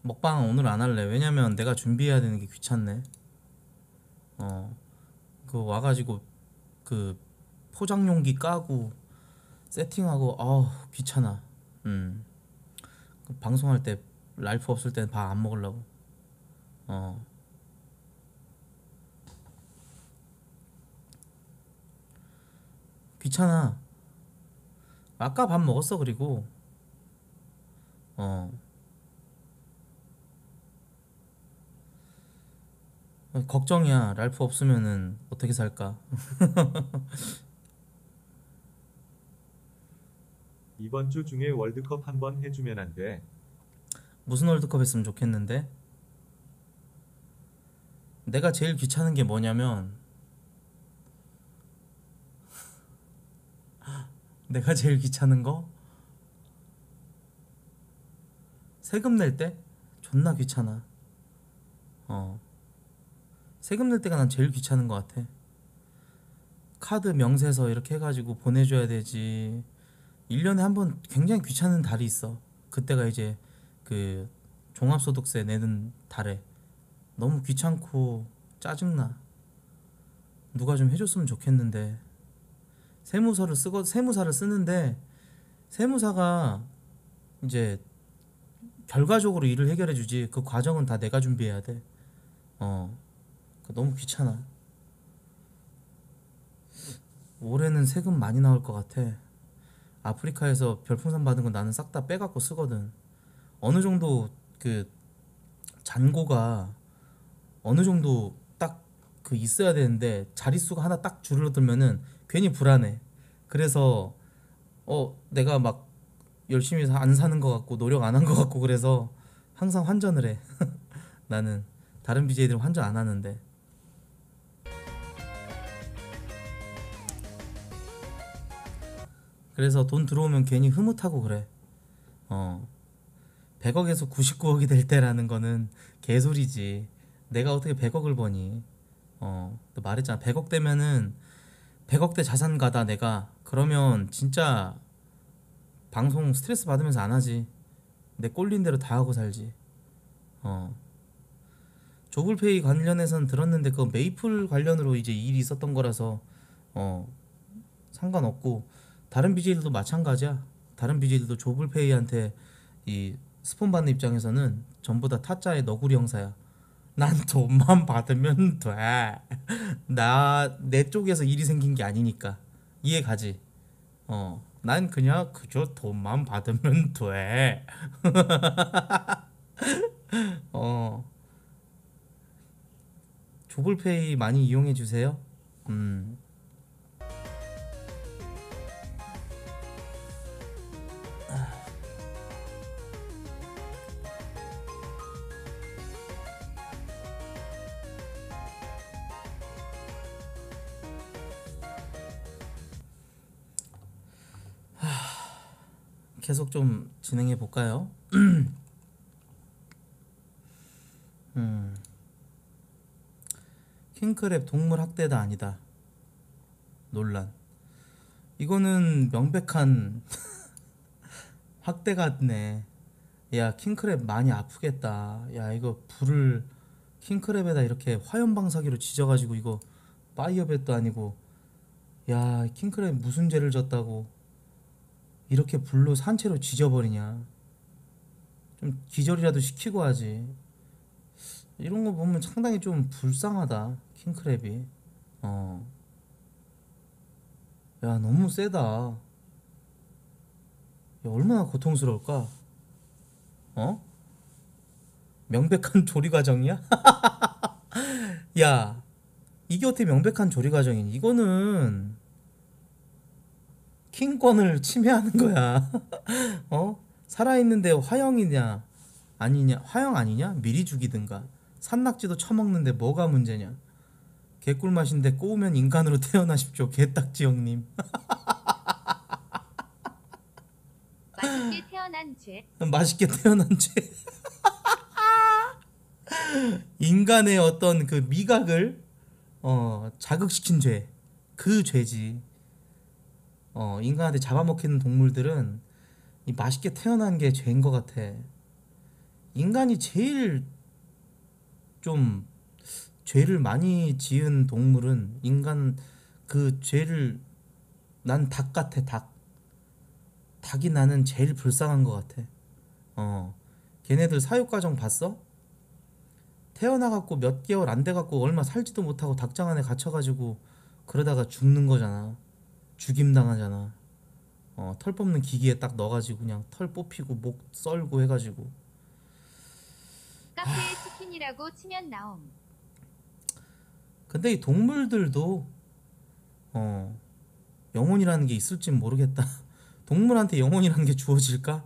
먹방 오늘 안 할래. 왜냐면 내가 준비해야 되는 게 귀찮네. 그 와가지고 그 포장용기 까고 세팅하고 아우 귀찮아. 그 방송할 때 랄프 없을 때는 밥 안 먹으려고. 귀찮아. 아까 밥 먹었어. 그리고 걱정이야. 랄프 없으면은 어떻게 살까? 이번 주 중에 월드컵 한번 해주면 안 돼? 무슨 월드컵 했으면 좋겠는데? 내가 제일 귀찮은 게 뭐냐면 내가 제일 귀찮은 거? 세금 낼 때? 존나 귀찮아. 세금 낼 때가 난 제일 귀찮은 것 같아. 카드 명세서 이렇게 해가지고 보내줘야 되지. 1년에 한 번 굉장히 귀찮은 달이 있어. 그때가 이제 그 종합소득세 내는 달에. 너무 귀찮고 짜증나. 누가 좀 해줬으면 좋겠는데. 세무사를 쓰는데 세무사가 이제 결과적으로 일을 해결해 주지 그 과정은 다 내가 준비해야 돼. 너무 귀찮아. 올해는 세금 많이 나올 것 같아. 아프리카에서 별풍선 받은 건 나는 싹 다 빼갖고 쓰거든. 어느 정도 그 잔고가 어느 정도 딱 그 있어야 되는데 자릿수가 하나 딱 줄어들면은 괜히 불안해. 그래서 내가 막 열심히 안 사는 것 같고 노력 안 한 것 같고 그래서 항상 환전을 해. 나는 다른 BJ들은 환전 안 하는데. 그래서 돈 들어오면 괜히 흐뭇하고 그래. 100억에서 99억이 될 때라는 거는 개소리지. 내가 어떻게 100억을 버니. 또 말했잖아. 100억 되면은 100억대 자산가다 내가. 그러면 진짜 방송 스트레스 받으면서 안 하지. 내 꼴린 대로 다 하고 살지. 조불페이 관련해서는 들었는데 그거 메이플 관련으로 이제 일이 있었던 거라서 상관없고 다른 BJ들도 마찬가지야. 다른 BJ들도 조불페이한테 이 스폰 받는 입장에서는 전부 다 타짜의 너구리 형사야. 난 돈만 받으면 돼. 나 내 쪽에서 일이 생긴 게 아니니까 이해 가지. 난 그냥 그저 돈만 받으면 돼. 조불페이 많이 이용해 주세요. 계속 좀 진행해 볼까요? 킹크랩 동물 학대다 아니다 논란. 이거는 명백한 학대 같네. 야 킹크랩 많이 아프겠다. 야 이거 불을 킹크랩에다 이렇게 화염방사기로 지져가지고 이거 파이어벳도 아니고 야 킹크랩 무슨 죄를 졌다고 이렇게 불로 산채로 지져버리냐. 좀 기절이라도 시키고 하지. 이런 거 보면 상당히 좀 불쌍하다 킹크랩이. 야 너무 세다. 야, 얼마나 고통스러울까. 명백한 조리 과정이야? 야 이게 어떻게 명백한 조리 과정이니. 이거는 킹권을 침해하는 거야. 살아있는데 화형이냐 아니냐. 화형 아니냐. 미리 죽이든가. 산낙지도 처먹는데 뭐가 문제냐. 개꿀맛인데 꼬우면 인간으로 태어나십시오 개딱지 형님. 맛있게 태어난 죄. 맛있게 태어난 죄. 인간의 어떤 그 미각을 자극시킨 죄. 그 죄지. 인간한테 잡아먹히는 동물들은 이 맛있게 태어난 게 죄인 것 같아. 인간이 제일 좀 죄를 많이 지은 동물은 인간. 그 죄를 난 닭 같아. 닭이 나는 제일 불쌍한 것 같아. 걔네들 사육과정 봤어? 태어나갖고 몇 개월 안 돼갖고 얼마 살지도 못하고 닭장 안에 갇혀가지고 그러다가 죽는 거잖아. 죽임당하잖아. 털 뽑는 기기에 딱 넣어가지고 그냥 털 뽑히고 목 썰고 해가지고. 카페에 치킨이라고 치면 나옴. 근데 이 동물들도 영혼이라는 게 있을진 모르겠다. 동물한테 영혼이라는 게 주어질까?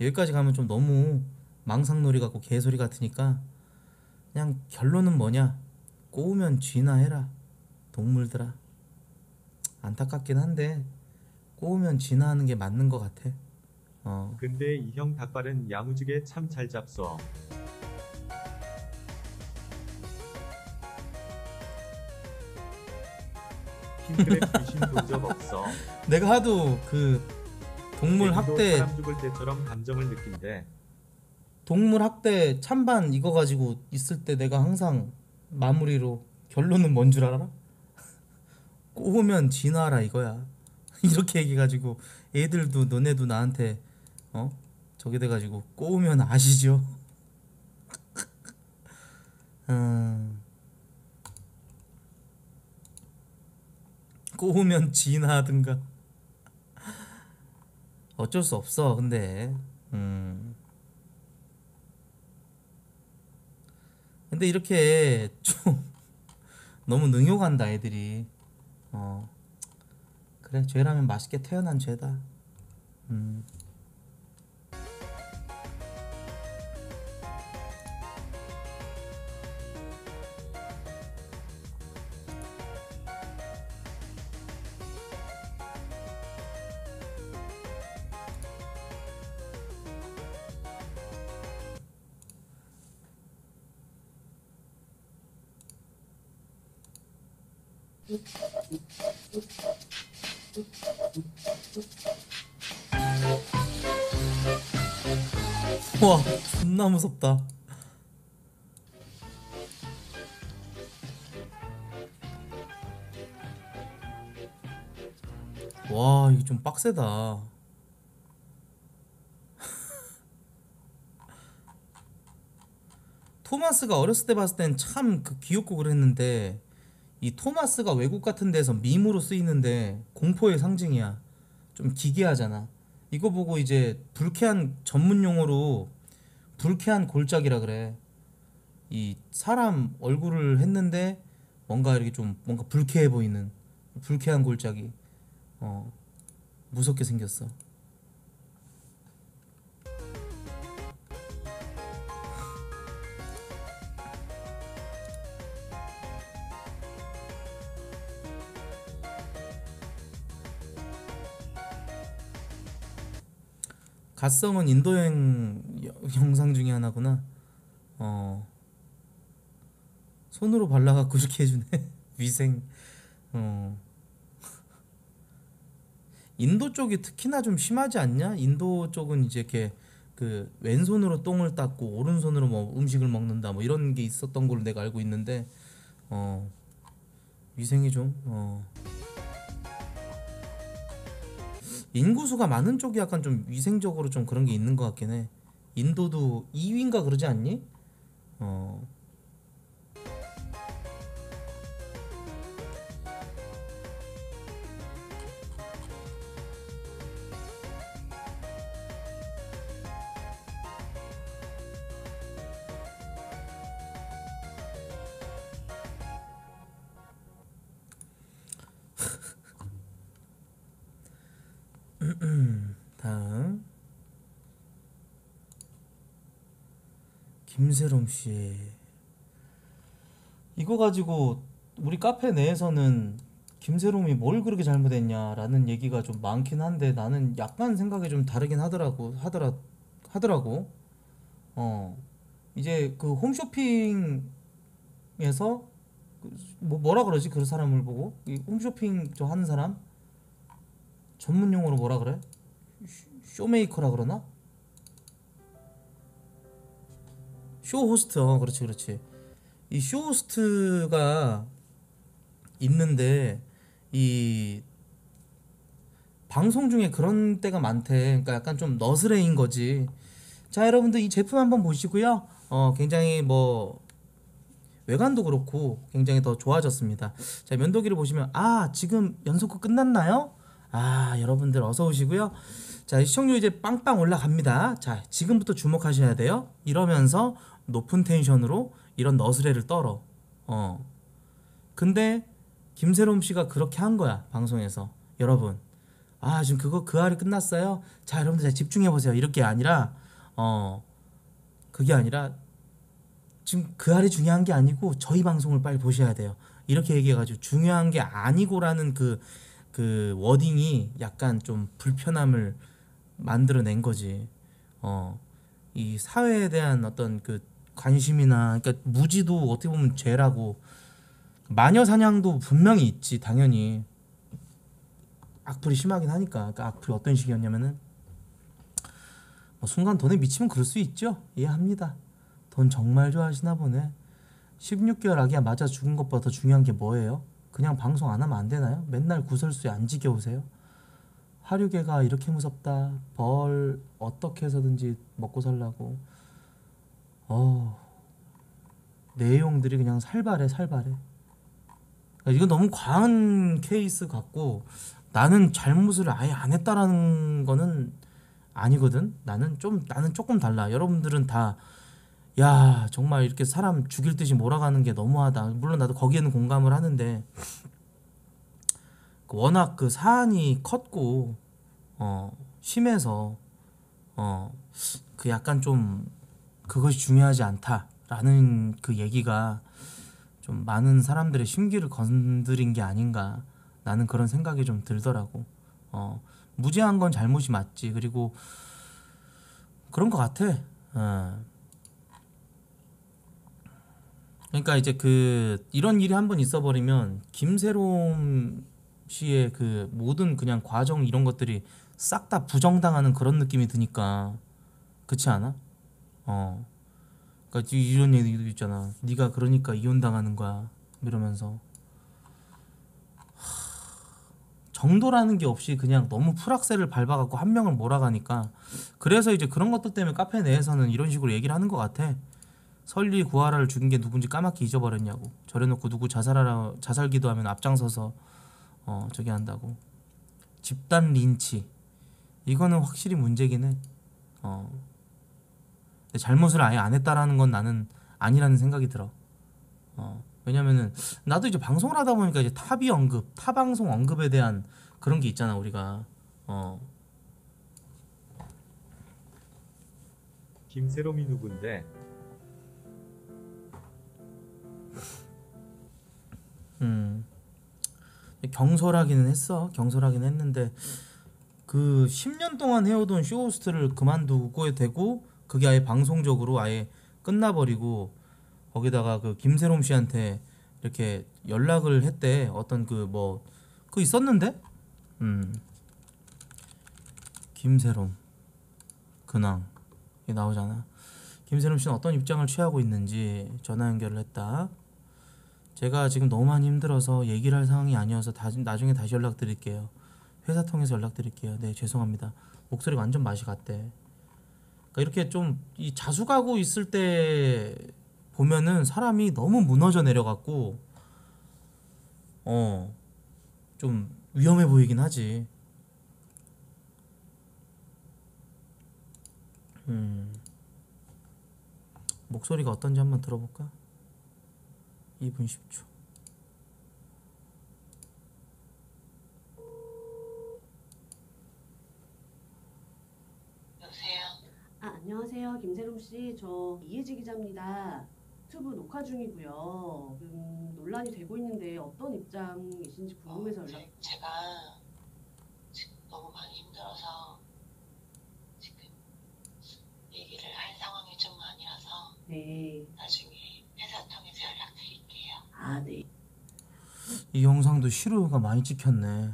여기까지 가면 좀 너무 망상놀이 같고 개소리 같으니까 그냥 결론은 뭐냐. 꼬우면 쥐나 해라 동물들아. 안타깝긴 한데 꼬우면 진화하는 게 맞는 것 같아. 근데 이 형 닭발은 야무지게 참 잘 잡숴. 킹크랩 귀신 본 적 없어. 내가 하도 그 동물 학대 사람 죽을 때처럼 감정을 느낀대. 동물 학대 찬반 이거 가지고 있을 때 내가 항상 마무리로 결론은 뭔 줄 알아? 꼬우면 진화라 이거야. 이렇게 얘기해가지고 애들도 너네도 나한테 어? 저게 돼가지고 꼬우면 아시죠? 꼬우면 진화하든가. 어쩔 수 없어. 근데 근데 이렇게 좀 너무 능욕한다 애들이. 그래, 죄라면 맛있게 태어난 죄다. 와, 존나 무섭다. 와, 이거 좀 빡세다. 토마스가 어렸을 때 봤을 땐 참 귀엽고 그랬는데 이 토마스가 외국 같은 데서 밈으로 쓰이는데 공포의 상징이야. 좀 기괴하잖아. 이거 보고 이제 불쾌한 전문 용어로 불쾌한 골짜기라 그래. 이 사람 얼굴을 했는데 뭔가 이렇게 좀 뭔가 불쾌해 보이는 불쾌한 골짜기. 무섭게 생겼어. 갓성은 인도여행 영상 중에 하나구나. 손으로 발라갖고 이렇게 해주네. 위생. 인도 쪽이 특히나 좀 심하지 않냐? 인도 쪽은 이제 이렇게 그 왼손으로 똥을 닦고 오른손으로 뭐 음식을 먹는다 뭐 이런 게 있었던 걸로 내가 알고 있는데 위생이 좀 인구수가 많은 쪽이 약간 좀 위생적으로 좀 그런 게 있는 것 같긴 해. 인도도 2위인가 그러지 않니? 다음 김새롬씨 이거 가지고 우리 카페 내에서는 김새롬이 뭘 그렇게 잘못했냐라는 얘기가 좀 많긴 한데 나는 약간 생각이 좀 다르긴 하더라고. 이제 그 홈쇼핑에서 뭐라 그러지? 그 사람을 보고 이 홈쇼핑 저 하는 사람 전문 용어로 뭐라 그래? 쇼메이커라 그러나? 쇼호스트. 그렇지. 이 쇼호스트가 있는데 이 방송 중에 그런 때가 많대. 그러니까 약간 좀 너스레인 거지. 자, 여러분들 이 제품 한번 보시고요. 굉장히 뭐 외관도 그렇고 굉장히 더 좋아졌습니다. 자, 면도기를 보시면 아, 지금 연속극 끝났나요? 아, 여러분들 어서 오시고요. 자, 시청률 이제 빵빵 올라갑니다. 자, 지금부터 주목하셔야 돼요. 이러면서 높은 텐션으로 이런 너스레를 떨어. 근데 김새롬 씨가 그렇게 한 거야, 방송에서. 여러분, 아, 지금 그 알이 끝났어요. 자, 여러분들 잘 집중해 보세요. 이렇게 아니라 그게 아니라 지금 그 알이 중요한 게 아니고 저희 방송을 빨리 보셔야 돼요. 이렇게 얘기해가지고 중요한 게 아니고라는 그 워딩이 약간 좀 불편함을 만들어낸 거지. 이 사회에 대한 어떤 그 관심이나 그러니까 무지도 어떻게 보면 죄라고. 마녀 사냥도 분명히 있지, 당연히. 악플이 심하긴 하니까. 그러니까 악플이 어떤 식이었냐면은 뭐 순간 돈에 미치면 그럴 수 있죠. 이해합니다. 돈 정말 좋아하시나 보네. 16개월 아기야 맞아 죽은 것보다 더 중요한 게 뭐예요? 그냥 방송 안 하면 안 되나요? 맨날 구설수에 안 지겨우세요? 하류계가 이렇게 무섭다. 벌 어떻게 해서든지 먹고 살라고. 내용들이 그냥 살발해. 이건 너무 과한 케이스 같고, 나는 잘못을 아예 안 했다라는 거는 아니거든. 나는 조금 달라. 여러분들은 다 야 정말 이렇게 사람 죽일 듯이 몰아가는 게 너무하다. 물론 나도 거기에는 공감을 하는데, 워낙 그 사안이 컸고 심해서 그 약간 좀 그것이 중요하지 않다라는 그 얘기가 좀 많은 사람들의 심기를 건드린 게 아닌가, 나는 그런 생각이 좀 들더라고. 무죄한 건 잘못이 맞지. 그리고 그런 것 같아. 그러니까 이제 이런 일이 한번 있어버리면 김새롬 씨의 그 모든 그냥 과정 이런 것들이 싹 다 부정당하는 그런 느낌이 드니까, 그렇지 않아? 그러니까 이런 얘기도 있잖아. 네가 그러니까 이혼당하는 거야 이러면서. 정도라는 게 없이 그냥 너무 풀악셀을 밟아갖고 한 명을 몰아가니까, 그래서 이제 그런 것들 때문에 카페 내에서는 이런 식으로 얘기를 하는 것 같아. 설리 구하라를 죽인 게 누군지 까맣게 잊어버렸냐고. 저래놓고 누구 자살하라, 자살기도하면 앞장서서 저기 한다고. 집단 린치 이거는 확실히 문제긴 해. 근데 잘못을 아예 안 했다라는 건 나는 아니라는 생각이 들어. 왜냐면은 나도 이제 방송을 하다 보니까 이제 타비 언급, 타방송 언급에 대한 그런 게 있잖아 우리가. 김새롬이 누군데? 경솔하기는 했어. 경솔하긴 했는데 그 10년 동안 해오던 쇼호스트를 그만두고 되고, 그게 아예 방송적으로 아예 끝나버리고, 거기다가 그 김새롬 씨한테 이렇게 연락을 했대. 어떤 그 있었는데? 김새롬 근황 이게 나오잖아. 김새롬 씨는 어떤 입장을 취하고 있는지 전화 연결을 했다. 제가 지금 너무 많이 힘들어서 얘기를 할 상황이 아니어서 나중에 다시 연락드릴게요. 회사 통해서 연락드릴게요. 네, 죄송합니다. 목소리 완전 맛이 갔대. 그러니까 이렇게 좀 이 자숙하고 있을 때 보면은 사람이 너무 무너져 내려갖고 좀 위험해 보이긴 하지. 목소리가 어떤지 한번 들어볼까? 2분 10초. 여보세요? 안녕하세요. 김새롬 씨, 저 이혜지 기자입니다. 유튜브 녹화 중이고요. 논란이 되고 있는데 어떤 입장이신지 궁금해서 제가 지금 너무 많이 힘들어서 지금 얘기를 할 상황이 좀 아니라서 나중에 회사 통해서 연락드릴게요. 이 영상도 시루가 많이 찍혔네.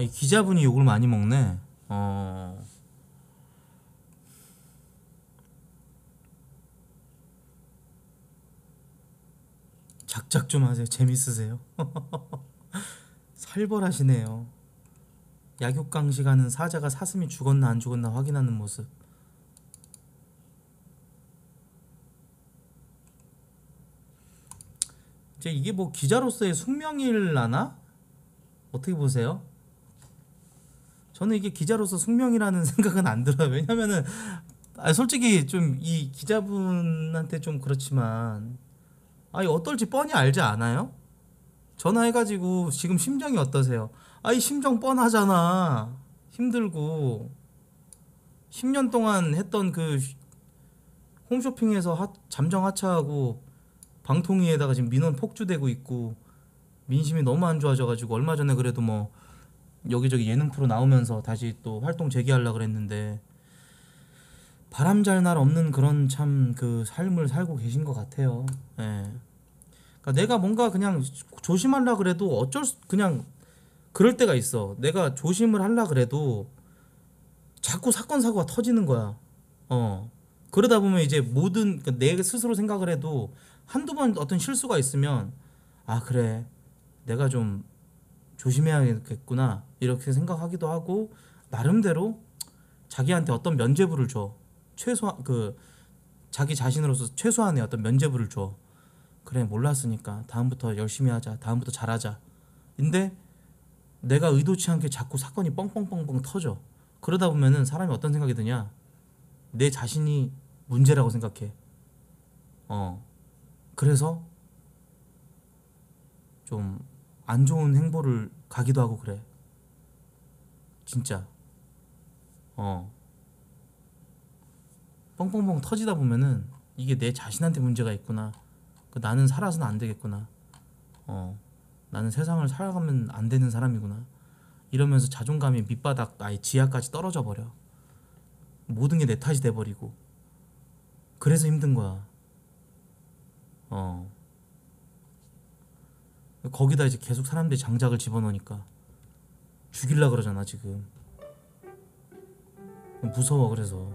이 기자분이 욕을 많이 먹네. 작작 좀 하세요. 재밌으세요? 살벌하시네요. 약육강식 하는 사자가 사슴이 죽었나 안 죽었나 확인하는 모습. 이제 이게 기자로서의 숙명이라나? 어떻게 보세요? 저는 이게 기자로서 숙명이라는 생각은 안 들어요. 왜냐면은 솔직히 좀 이 기자분한테 좀 그렇지만 어떨지 뻔히 알지 않아요? 전화해가지고 지금 심정이 어떠세요? 이 심정 뻔하잖아. 힘들고 10년 동안 했던 그 홈쇼핑에서 잠정 하차하고 방통위에다가 지금 민원 폭주되고 있고, 민심이 너무 안 좋아져가지고 얼마 전에 그래도 여기저기 예능 프로 나오면서 다시 또 활동 재개하려고 그랬는데, 바람 잘 날 없는 그런 참 그 삶을 살고 계신 것 같아요. 그러니까 내가 뭔가 그냥 조심하려 그래도 그냥 그럴 때가 있어. 내가 조심을 하려 그래도 자꾸 사건 사고가 터지는 거야. 그러다 보면 이제 모든, 그러니까 내 스스로 생각을 해도 한두 번 어떤 실수가 있으면 아 그래 내가 좀 조심해야겠구나 이렇게 생각하기도 하고, 나름대로 자기한테 어떤 면죄부를 줘. 최소한 그 자기 자신으로서 최소한의 어떤 면죄부를 줘. 그래 몰랐으니까 다음부터 열심히 하자, 다음부터 잘하자. 근데 내가 의도치 않게 자꾸 사건이 뻥뻥뻥뻥 터져. 그러다 보면은 사람이 어떤 생각이 드냐, 내 자신이 문제라고 생각해. 그래서 좀 안 좋은 행보를 가기도 하고 그래. 진짜 뻥뻥뻥 터지다 보면은 이게 내 자신한테 문제가 있구나, 나는 살아서는 안 되겠구나, 나는 세상을 살아가면 안 되는 사람이구나 이러면서 자존감이 밑바닥 아예 지하까지 떨어져 버려. 모든 게 내 탓이 돼버리고. 그래서 힘든 거야. 거기다 이제 계속 사람들이 장작을 집어넣으니까 죽일라 그러잖아 지금. 무서워. 그래서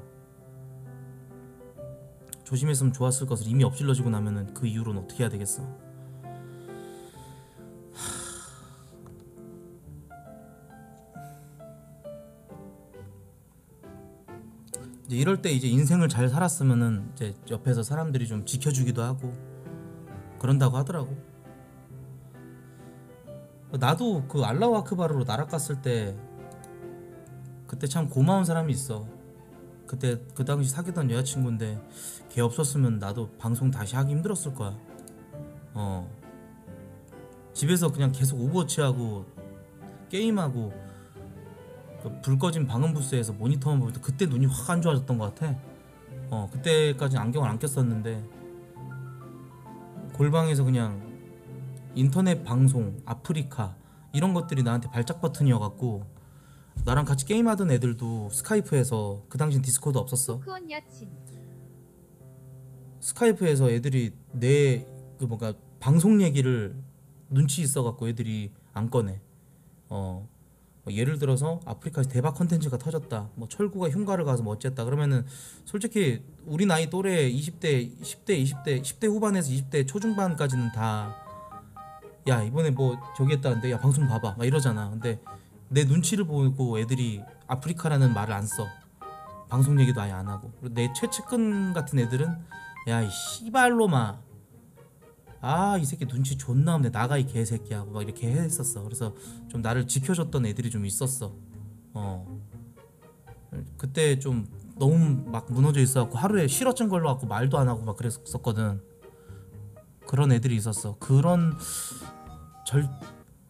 조심했으면 좋았을 것을 이미 엎질러지고 나면은 그 이후로는 어떻게 해야 되겠어. 이제 이럴 때 이제 인생을 잘 살았으면은 이제 옆에서 사람들이 좀 지켜주기도 하고 그런다고 하더라고. 나도 그 알라우 아크바르로 날아갔을 때 그때 참 고마운 사람이 있어. 그때 그 당시 사귀던 여자친구인데 걔 없었으면 나도 방송 다시 하기 힘들었을 거야. 집에서 그냥 계속 오버워치하고 게임하고 불 꺼진 방음 부스에서 모니터만 보면 그때 눈이 확 안 좋아졌던 것 같아. 그때까지 안경을 안 꼈었는데 골방에서 그냥 인터넷 방송, 아프리카 이런 것들이 나한테 발작 버튼이어갖고 나랑 같이 게임하던 애들도 스카이프에서, 그 당시 디스코드 없었어, 스카이프에서 애들이 내 그 뭔가 방송 얘기를 눈치 있어갖고 애들이 안 꺼내. 예를 들어서 아프리카에서 대박 컨텐츠가 터졌다, 뭐 철구가 흉가를 가서 뭐 어쨌다 그러면은 솔직히 우리 나이 또래 20대, 10대 후반에서 20대 초중반까지는 다 야 이번에 뭐 저기 했다는데 야 방송 봐봐 막 이러잖아. 근데 내 눈치를 보고 애들이 아프리카라는 말을 안 써. 방송 얘기도 아예 안 하고. 그리고 내 최측근 같은 애들은 야 이 씨발로마 아 이 새끼 눈치 존나 없네 나가 이 개새끼야 막 이렇게 했었어. 그래서 좀 나를 지켜줬던 애들이 좀 있었어. 그때 좀 너무 막 무너져 있어갖고 하루에 실어증 걸려갖고 말도 안 하고 막 그랬었거든. 그런 애들이 있었어.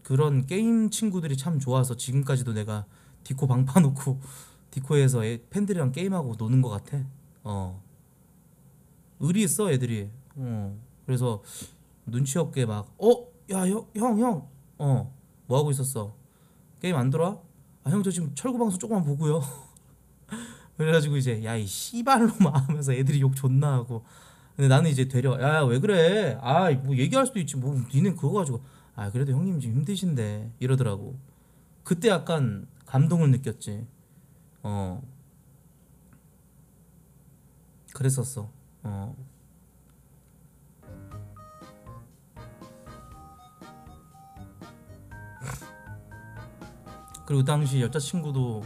그런 게임 친구들이 참 좋아서 지금까지도 내가 디코 방 파놓고 디코에서 팬들이랑 게임하고 노는 것 같아. 의리 있어 애들이. 그래서 눈치 없게 막 야 형 뭐 하고 있었어? 게임 안 들어와? 아 형 저 지금 철구 방송 조금만 보고요. 그래가지고 이제 야 이 씨발로 막 하면서 애들이 욕 존나 하고. 근데 나는 이제 되려 야 왜 그래 아 뭐 얘기할 수도 있지 뭐 니네 그거 가지고 아 그래도 형님 지금 힘드신데 이러더라고. 그때 약간 감동을 느꼈지. 그랬었어. 그리고 당시 여자친구도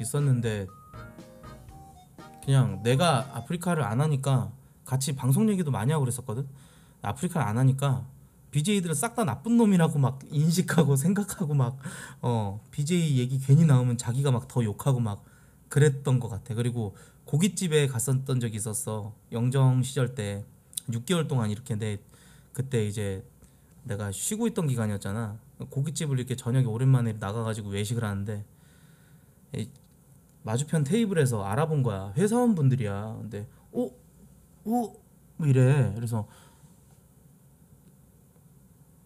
있었는데 그냥 내가 아프리카를 안 하니까 같이 방송 얘기도 많이 하고 그랬었거든. 아프리카를 안 하니까 BJ들은 싹 다 나쁜 놈이라고 막 인식하고 생각하고 막 BJ 얘기 괜히 나오면 자기가 막 더 욕하고 막 그랬던 것 같아. 그리고 고깃집에 갔었던 적이 있었어. 영정 시절 때 6개월 동안 이렇게 그때 이제 내가 쉬고 있던 기간이었잖아. 고깃집을 이렇게 저녁에 오랜만에 나가가지고 외식을 하는데 마주편 테이블에서 알아본 거야. 회사원분들이야. 근데 뭐 이래. 그래서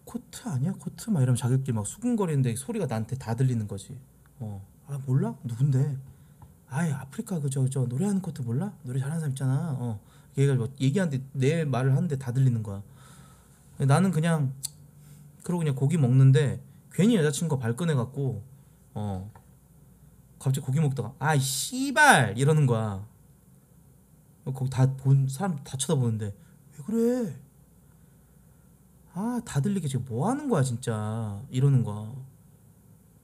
코트 아니야? 코트? 막 이러면 자기들끼리 막 수근거리는데 소리가 나한테 다 들리는 거지. 아 몰라? 누군데? 아이 아프리카 그저 노래하는 코트 몰라? 노래 잘하는 사람 있잖아. 얘가 뭐 얘기하는데 내 말을 하는데 다 들리는 거야. 나는 그냥 그러고 그냥 고기 먹는데 괜히 여자친구가 발끈해갖고 갑자기 고기 먹다가 아 씨발 이러는 거야. 거기 다 본 사람 다 쳐다보는데 왜 그래? 아 다 들리게 지금 뭐 하는 거야 진짜 이러는 거야.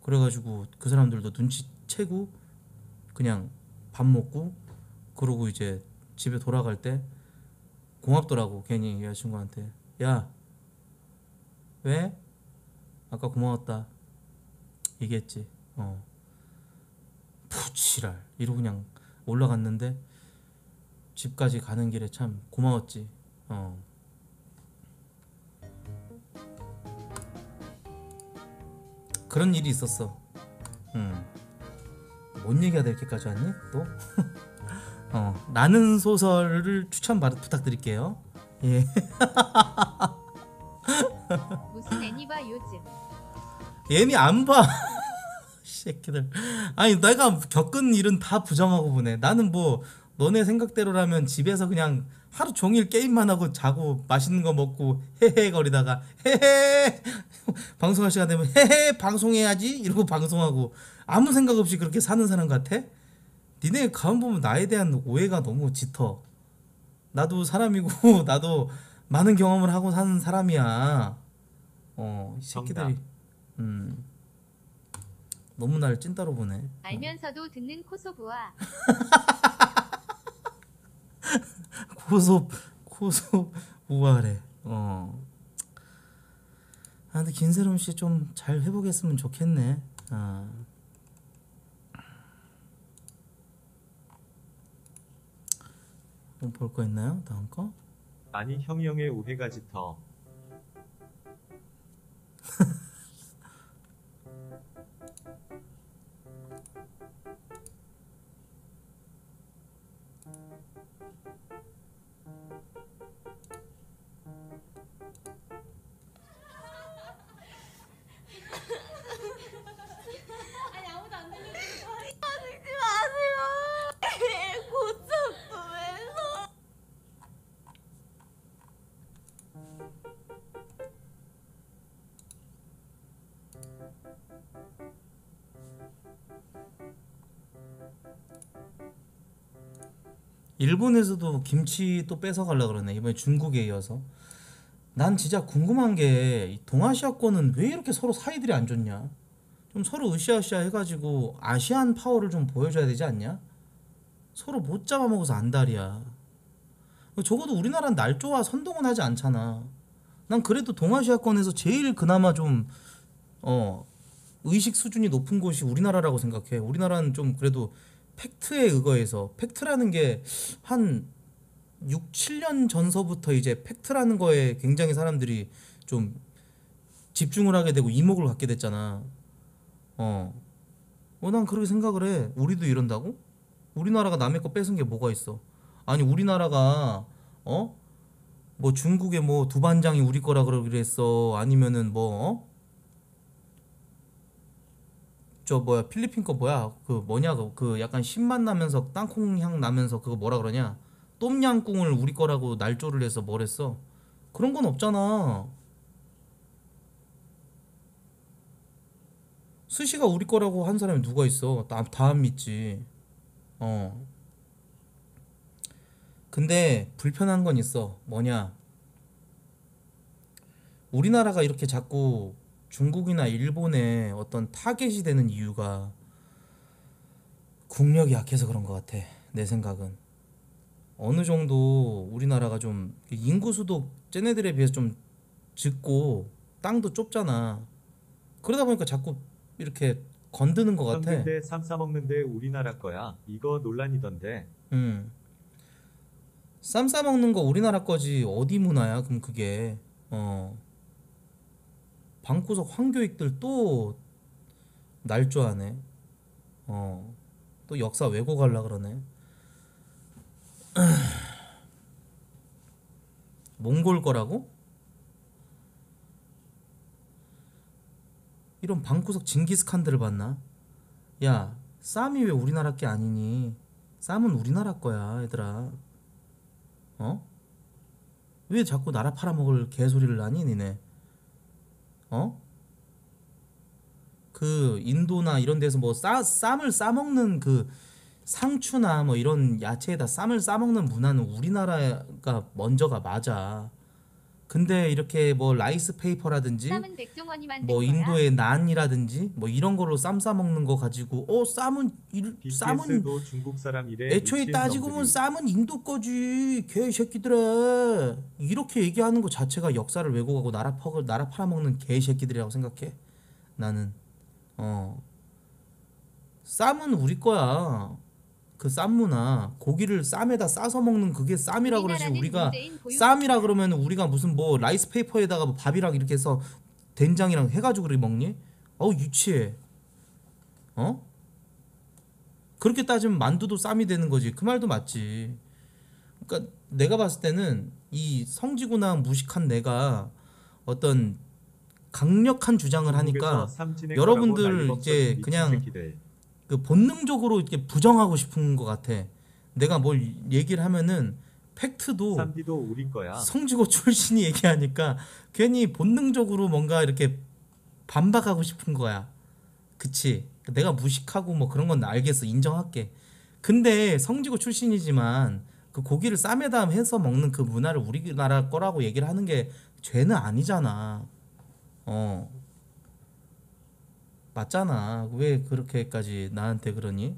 그래가지고 그 사람들도 눈치 채고 그냥 밥 먹고 그러고 이제 집에 돌아갈 때 고맙더라고. 괜히 여자친구한테 야 왜? 아까 고마웠다 얘기했지. 부지랄 이러고 그냥 올라갔는데 집까지 가는 길에 참 고마웠지. 그런 일이 있었어. 뭔 얘기가 될게까지 왔니? 또? 나는 소설을 추천받아 부탁드릴게요. 예. 무슨 애니 봐 요즘? 애니 안 봐. 새끼들. 아니 내가 겪은 일은 다 부정하고 보네. 나는 뭐 너네 생각대로라면 집에서 그냥 하루 종일 게임만 하고 자고 맛있는 거 먹고 헤헤 거리다가 헤헤 방송할 시간 되면 헤헤 방송해야지 이러고 방송하고 아무 생각 없이 그렇게 사는 사람 같아? 니네 가만 보면 나에 대한 오해가 너무 짙어. 나도 사람이고 나도 많은 경험을 하고 사는 사람이야. 이 새끼들이 너무 나를 찐따로 보네. 알면서도 듣는 코소부와 코소부와래. 아 근데 김새롬 씨 좀 잘 회복했으면 좋겠네. 볼 거 있나요? 다음 거? 아니 형이 형의 오해가 짙어. 일본에서도 김치 또 뺏어가려 그러네. 이번에 중국에 이어서. 난 진짜 궁금한 게 동아시아권은 왜 이렇게 서로 사이들이 안 좋냐? 좀 서로 으쌰으쌰 해가지고 아시안 파워를 좀 보여줘야 되지 않냐? 서로 못 잡아먹어서 안달이야. 적어도 우리나라는 날조와 선동은 하지 않잖아. 난 그래도 동아시아권에서 제일 그나마 좀 의식 수준이 높은 곳이 우리나라라고 생각해. 우리나라는 좀 그래도 팩트에 의거해서, 팩트라는 게 한 6, 7년 전서부터 이제 팩트라는 거에 굉장히 사람들이 좀 집중을 하게 되고 이목을 갖게 됐잖아. 난 그렇게 생각을 해. 우리도 이런다고? 우리나라가 남의 거 뺏은 게 뭐가 있어? 아니 우리나라가 뭐 중국의 뭐 두반장이 우리 거라 그러기로 했어. 아니면은 저 뭐야 필리핀 거 뭐야 그 뭐냐 그 약간 신맛 나면서 땅콩 향 나면서 그거 뭐라 그러냐 똠양꿍을 우리 거라고 날조를 해서 뭐랬어. 그런 건 없잖아. 스시가 우리 거라고 한 사람이 누가 있어. 다 안 믿지. 근데 불편한 건 있어. 뭐냐 우리나라가 이렇게 자꾸 중국이나 일본에 어떤 타겟이 되는 이유가 국력이 약해서 그런 것 같아. 내 생각은 어느 정도 우리나라가 좀 인구수도 쟤네들에 비해서 좀 적고 땅도 좁잖아. 그러다 보니까 자꾸 이렇게 건드는 것 같아. 근데 쌈 싸먹는데 우리나라 거야 이거 논란이던데. 쌈 싸먹는 거 우리나라 거지 어디 문화야 그럼 그게. 방구석 황교익들 또 날조하네. 또 역사 왜곡하려 그러네. 몽골 거라고? 이런 방구석 징기스칸들을 봤나? 야, 쌈이 왜 우리나라 게 아니니? 쌈은 우리나라 거야, 얘들아. 왜 자꾸 나라 팔아먹을 개소리를 하니, 니네? 그 인도나 이런 데서 뭐 쌈을 싸먹는 그 상추나 뭐 이런 야채에다 쌈을 싸먹는 문화는 우리나라가 먼저가 맞아. 근데 이렇게 뭐 라이스 페이퍼라든지 뭐 인도의 난이라든지 뭐 이런 걸로 쌈 싸먹는 거 가지고 쌈은 중국 사람이래. 애초에 따지고 보면 쌈은 인도 거지 개새끼들아, 이렇게 얘기하는 거 자체가 역사를 왜곡하고 나라 팔아먹는 개새끼들이라고 생각해 나는. 쌈은 우리 거야. 그 쌈 문화, 고기를 쌈에다 싸서 먹는 그게 쌈이라 그러지, 우리가 쌈이라 그러면 우리가 무슨 뭐 라이스 페이퍼에다가 뭐 밥이랑 이렇게 해서 된장이랑 해가지고 그렇게 먹니? 어우 유치해. 그렇게 따지면 만두도 쌈이 되는 거지. 그 말도 맞지. 그러니까 내가 봤을 때는 이 성지구나 무식한 내가 어떤 강력한 주장을 하니까 여러분들 이제 그냥 그 본능적으로 이렇게 부정하고 싶은 것 같아. 내가 뭘 얘기를 하면은 팩트도 성지고 출신이 얘기하니까 괜히 본능적으로 뭔가 이렇게 반박하고 싶은 거야. 그치? 내가 무식하고 뭐 그런 건 알겠어, 인정할게. 근데 성지고 출신이지만 그 고기를 쌈에다 해서 먹는 그 문화를 우리나라 거라고 얘기를 하는 게 죄는 아니잖아. 맞잖아. 왜 그렇게까지 나한테 그러니?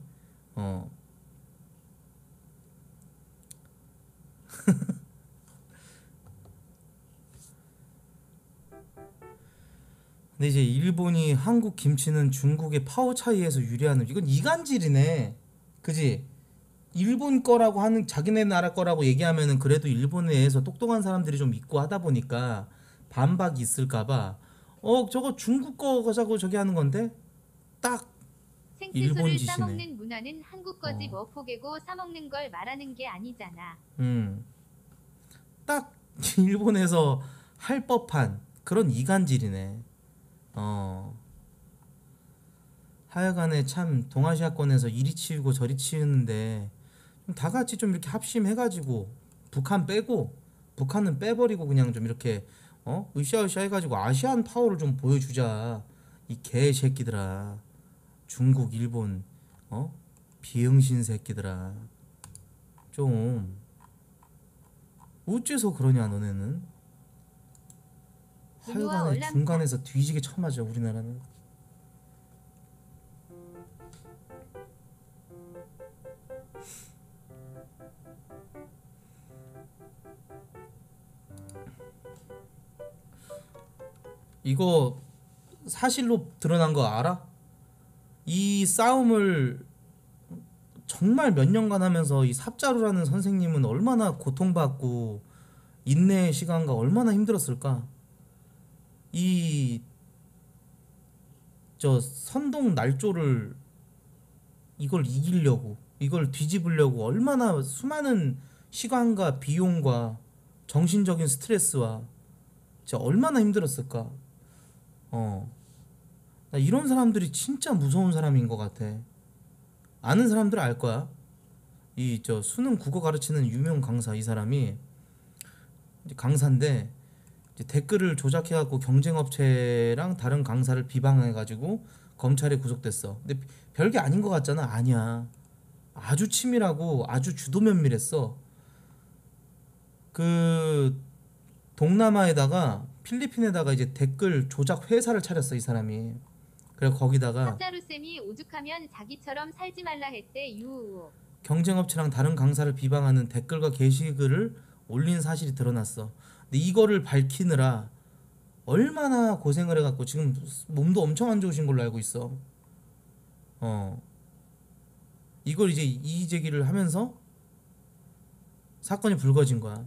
근데 이제 일본이 한국 김치는 중국의 파오차이에서 유래하는, 이건 이간질이네. 그지? 일본 거라고 하는, 자기네 나라 거라고 얘기하면은 그래도 일본에서 똑똑한 사람들이 좀 있고 하다 보니까 반박이 있을까봐 저거 중국 거 자고 저기 하는 건데 딱 일본 짓이네. 생채소를 싸먹는 문화는 한국 거지 뭐 포개고 싸먹는 걸 말하는 게 아니잖아. 딱 일본에서 할 법한 그런 이간질이네. 하여간에 참 동아시아권에서 이리 치우고 저리 치우는데 다 같이 좀 이렇게 합심해가지고 북한 빼고, 북한은 빼버리고 그냥 좀 이렇게 으쌰으쌰 해가지고 아시안 파워를 좀 보여주자. 이 개새끼들아, 중국, 일본 비응신 새끼들아, 좀 어째서 그러냐 너네는. 하여간에 중간에서 뒤지게 쳐맞아 우리나라는. 이거 사실로 드러난 거 알아? 이 싸움을 정말 몇 년간 하면서 이 삽자루라는 선생님은 얼마나 고통받고 인내의 시간과 얼마나 힘들었을까? 이 저 선동 날조를 이걸 이기려고, 이걸 뒤집으려고 얼마나 수많은 시간과 비용과 정신적인 스트레스와 진짜 얼마나 힘들었을까? 나 이런 사람들이 진짜 무서운 사람인 것 같아. 아는 사람들은 알 거야. 이 저 수능 국어 가르치는 유명 강사, 이 사람이 이제 강사인데 이제 댓글을 조작해갖고 경쟁업체랑 다른 강사를 비방해가지고 검찰에 구속됐어. 근데 별게 아닌 것 같잖아. 아니야. 아주 치밀하고 아주 주도면밀했어. 그 동남아에다가 필리핀에다가 이제 댓글 조작 회사를 차렸어 이 사람이. 그래서 거기다가 삽자루쌤이 오죽하면 자기처럼 살지 말라 했대. 유 경쟁업체랑 다른 강사를 비방하는 댓글과 게시글을 올린 사실이 드러났어. 근데 이거를 밝히느라 얼마나 고생을 해갖고 지금 몸도 엄청 안 좋으신 걸로 알고 있어. 이걸 이제 이의 제기를 하면서 사건이 불거진 거야.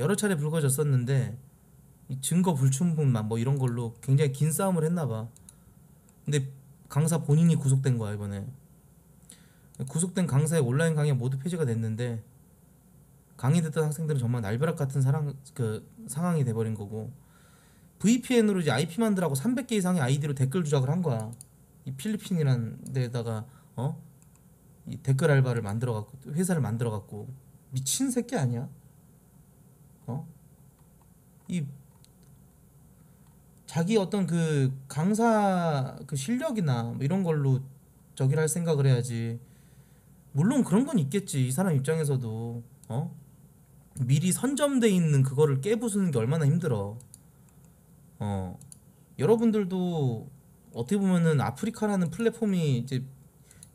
여러 차례 불거졌었는데 이 증거 불충분만 뭐 이런 걸로 굉장히 긴 싸움을 했나봐. 근데 강사 본인이 구속된 거야 이번에. 구속된 강사의 온라인 강의가 모두 폐지가 됐는데 강의됐던 학생들은 정말 날벼락 같은 상황이 돼버린 거고, VPN으로 이제 IP만 들하고 300개 이상의 아이디로 댓글 조작을 한 거야. 이 필리핀이라는 데다가 이 댓글 알바를 만들어갖고 회사를 만들어갖고. 미친 새끼 아니야? 이 자기 어떤 그 강사 그 실력이나 뭐 이런 걸로 저기를 할 생각을 해야지. 물론 그런 건 있겠지. 이 사람 입장에서도 어? 미리 선점돼 있는 그거를 깨부수는 게 얼마나 힘들어. 어, 여러분들도 어떻게 보면은 아프리카라는 플랫폼이 이제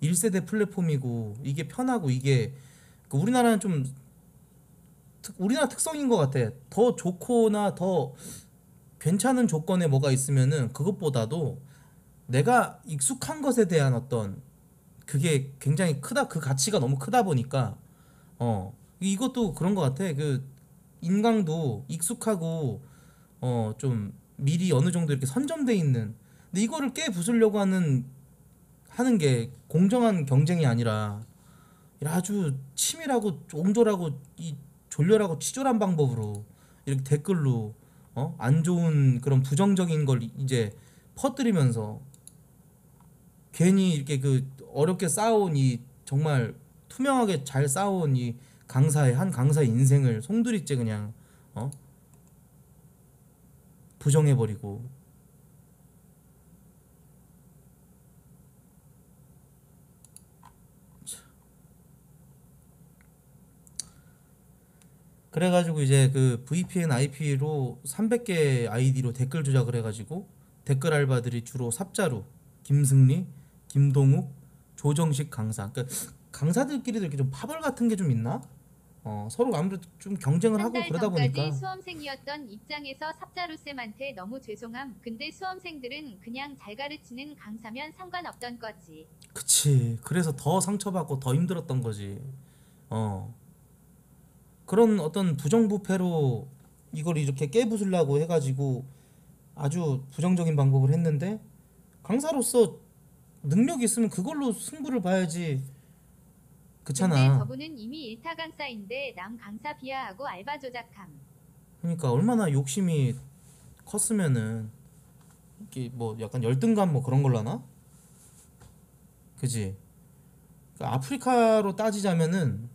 1세대 플랫폼이고 이게 편하고 이게 그 우리나라는 좀 우리나라 특성인 것 같아. 더 좋거나 더 괜찮은 조건에 뭐가 있으면은 그것보다도 내가 익숙한 것에 대한 어떤 그게 굉장히 크다. 그 가치가 너무 크다 보니까 어 이것도 그런 것 같아. 그 인강도 익숙하고 어 좀 미리 어느 정도 이렇게 선점돼 있는. 근데 이거를 깨 부수려고 하는 게 공정한 경쟁이 아니라 아주 치밀하고 옹졸하고 이 졸렬하고 치졸한 방법으로 이렇게 댓글로 어? 안 좋은 그런 부정적인 걸 이제 퍼뜨리면서 괜히 이렇게 그 어렵게 쌓아온 이 정말 투명하게 잘 쌓아온 이 강사의 한 강사의 인생을 송두리째 그냥 어? 부정해버리고. 그래가지고 이제 그 VPN IP로 300개 아이디로 댓글 조작을 해가지고 댓글 알바들이 주로 삽자루, 김승리, 김동욱, 조정식 강사. 그러니까 강사들끼리도 이렇게 좀 파벌 같은 게 좀 있나? 어, 서로 아무래도 좀 경쟁을 하고 그러다 보니까. 한달 전까지 수험생이었던 입장에서 삽자루 쌤한테 너무 죄송함. 근데 수험생들은 그냥 잘 가르치는 강사면 상관없던 거지. 그치. 그래서 더 상처받고 더 힘들었던 거지. 어. 그런 어떤 부정부패로 이걸 이렇게 깨부수려고 해가지고 아주 부정적인 방법을 했는데 강사로서 능력이 있으면 그걸로 승부를 봐야지. 그렇잖아. 근데 저분은 이미 1타 강사인데 남 강사 비하하고 알바 조작함. 그러니까 얼마나 욕심이 컸으면은 이게 뭐 약간 열등감 뭐 그런 걸라나? 그지? 그러니까 아프리카로 따지자면은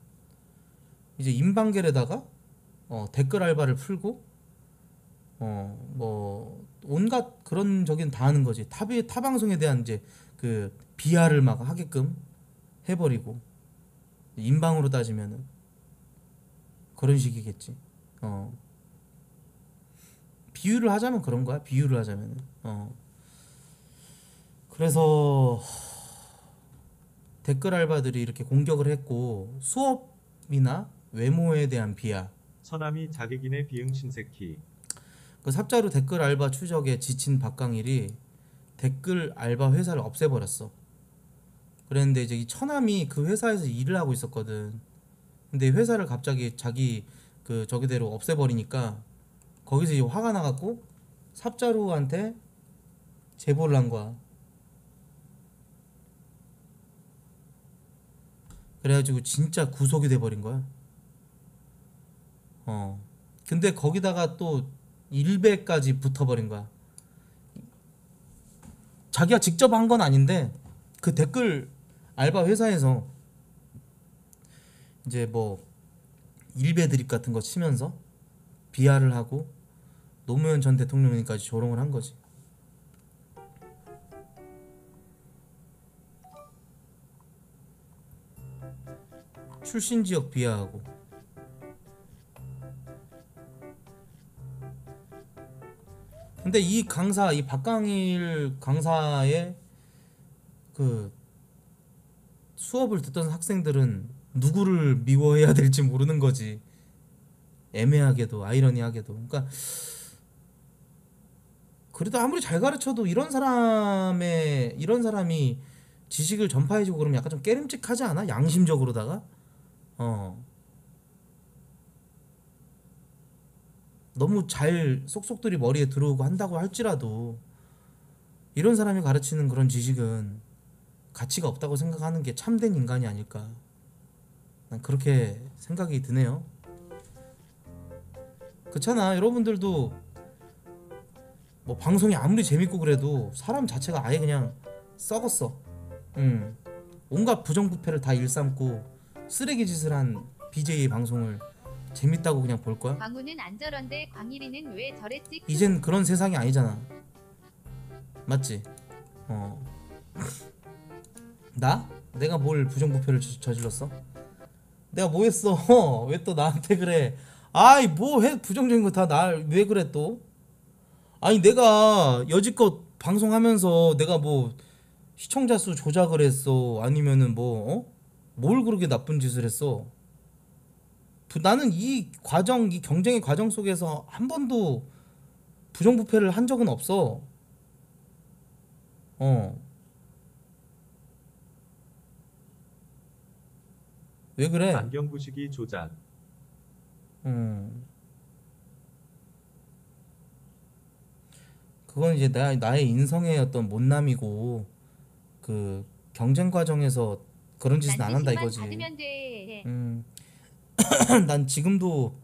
이제 인방겔에다가 댓글 알바를 풀고 뭐 온갖 그런 적인 다 하는 거지. 타 방송에 대한 이제 그 비하를 막 하게끔 해버리고 인방으로 따지면은 그런 식이겠지. 비유를 하자면 그런 거야. 비유를 하자면은 그래서 댓글 알바들이 이렇게 공격을 했고 수업이나 외모에 대한 비하. 서남이 자객인의 비응신새끼. 그 삽자루 댓글 알바 추적에 지친 박광일이 댓글 알바 회사를 없애버렸어. 그랬는데 이제 이 처남이 그 회사에서 일을 하고 있었거든. 근데 회사를 갑자기 자기 그 저기대로 없애버리니까 거기서 이제 화가 나갖고 삽자루한테 제보를 한 거야. 그래가지고 진짜 구속이 돼버린 거야. 근데 거기다가 또 일배까지 붙어버린 거야. 자기가 직접 한 건 아닌데 그 댓글 알바 회사에서 이제 뭐 일배 드립 같은 거 치면서 비하를 하고 노무현 전 대통령님까지 조롱을 한 거지. 출신 지역 비하하고. 근데 이 강사, 이 박광일 강사의 그 수업을 듣던 학생들은 누구를 미워해야 될지 모르는 거지. 애매하게도, 아이러니하게도. 그러니까 그래도 아무리 잘 가르쳐도 이런 사람이 지식을 전파해주고 그러면 약간 좀 깨름직하지 않아? 양심적으로다가. 너무 잘 속속들이 머리에 들어오고 한다고 할지라도 이런 사람이 가르치는 그런 지식은 가치가 없다고 생각하는 게 참된 인간이 아닐까. 난 그렇게 생각이 드네요. 그렇잖아. 여러분들도 뭐 방송이 아무리 재밌고 그래도 사람 자체가 아예 그냥 썩었어. 온갖 부정부패를 다 일삼고 쓰레기 짓을 한 BJ 방송을 재밌다고 그냥 볼 거야? 광우는 안 저런데 광일이는 왜 저랬지? 이젠 그런 세상이 아니잖아. 맞지? 어. 나? 내가 뭘 부정부패를 저질렀어? 내가 뭐 했어? 왜 또 나한테 그래? 아이 뭐 해, 부정적인 거 다 날 왜 그래 또? 아니 내가 여지껏 방송하면서 내가 뭐 시청자 수 조작을 했어? 아니면은 뭐 어? 뭘 그렇게 나쁜 짓을 했어? 나는 이 과정, 이 경쟁의 과정 속에서 한 번도 부정부패를 한 적은 없어. 어. 왜 그래? 안경 부시기 조작. 그건 이제 나의 인성의 어떤 못남이고 그 경쟁 과정에서 그런 짓은 안 한다 이거지. 난 지금도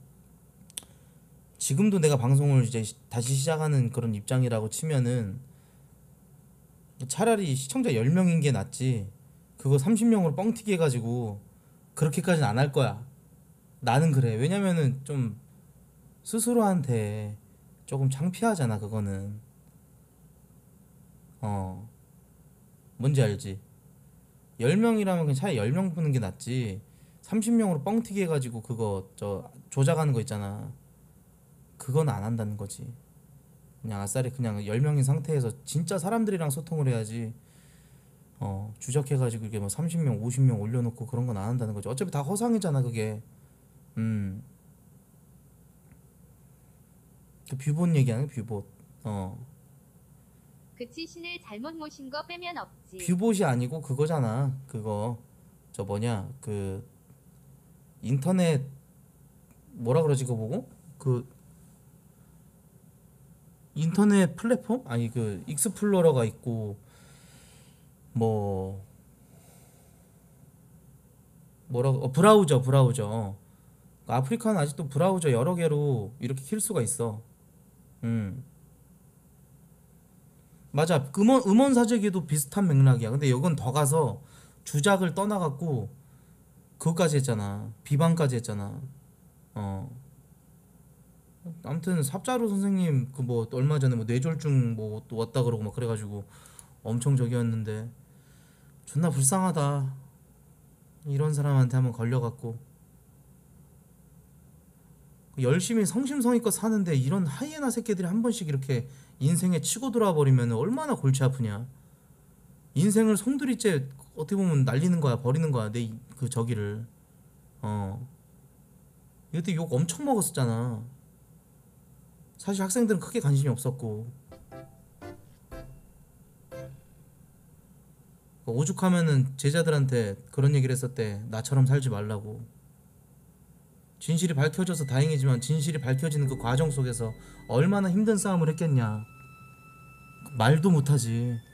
내가 방송을 이제 다시 시작하는 그런 입장이라고 치면은 차라리 시청자 10명인 게 낫지. 그거 30명으로 뻥튀기 해가지고 그렇게까지는 안 할 거야. 나는 그래. 왜냐면은 좀 스스로한테 조금 창피하잖아. 그거는 어 뭔지 알지? 10명이라면 그냥 차라리 10명 보는 게 낫지 30명으로 뻥튀기 해가지고 그거 저 조작하는 거 있잖아. 그건 안 한다는 거지. 그냥 아싸리 그냥 10명인 상태에서 진짜 사람들이랑 소통을 해야지 어 주적해가지고 이게 뭐 30명 50명 올려놓고 그런 건 안 한다는 거죠. 어차피 다 허상이잖아 그게. 그 뷰봇 얘기하는 뷰봇. 어. 그치 신을 잘못 모신 거 빼면 없지. 뷰봇이 아니고 그거잖아. 그거 저 뭐냐 그 인터넷 뭐라 그러지 그거 보고 그 인터넷 플랫폼 아니 그 익스플로러가 있고. 뭐라고 브라우저 아프리카는 아직도 브라우저 여러 개로 이렇게 킬 수가 있어. 맞아. 음원 사재기도 비슷한 맥락이야. 근데 이건 더 가서 주작을 떠나갖고 그것까지 했잖아. 비방까지 했잖아. 어 아무튼 삽자루 선생님 그 뭐 얼마 전에 뭐 뇌졸중 뭐 또 왔다 그러고 막 그래가지고 엄청 저기였는데 존나 불쌍하다. 이런 사람한테 한번 걸려갖고 열심히 성심성의껏 사는데 이런 하이에나 새끼들이 한 번씩 이렇게 인생에 치고 들어와버리면 얼마나 골치 아프냐. 인생을 송두리째 어떻게 보면 날리는 거야. 버리는 거야. 내 그 저기를. 어 이때 욕 엄청 먹었었잖아. 사실 학생들은 크게 관심이 없었고 오죽하면은 제자들한테 그런 얘기를 했었대. 나처럼 살지 말라고. 진실이 밝혀져서 다행이지만 진실이 밝혀지는 그 과정 속에서 얼마나 힘든 싸움을 했겠냐. 말도 못하지.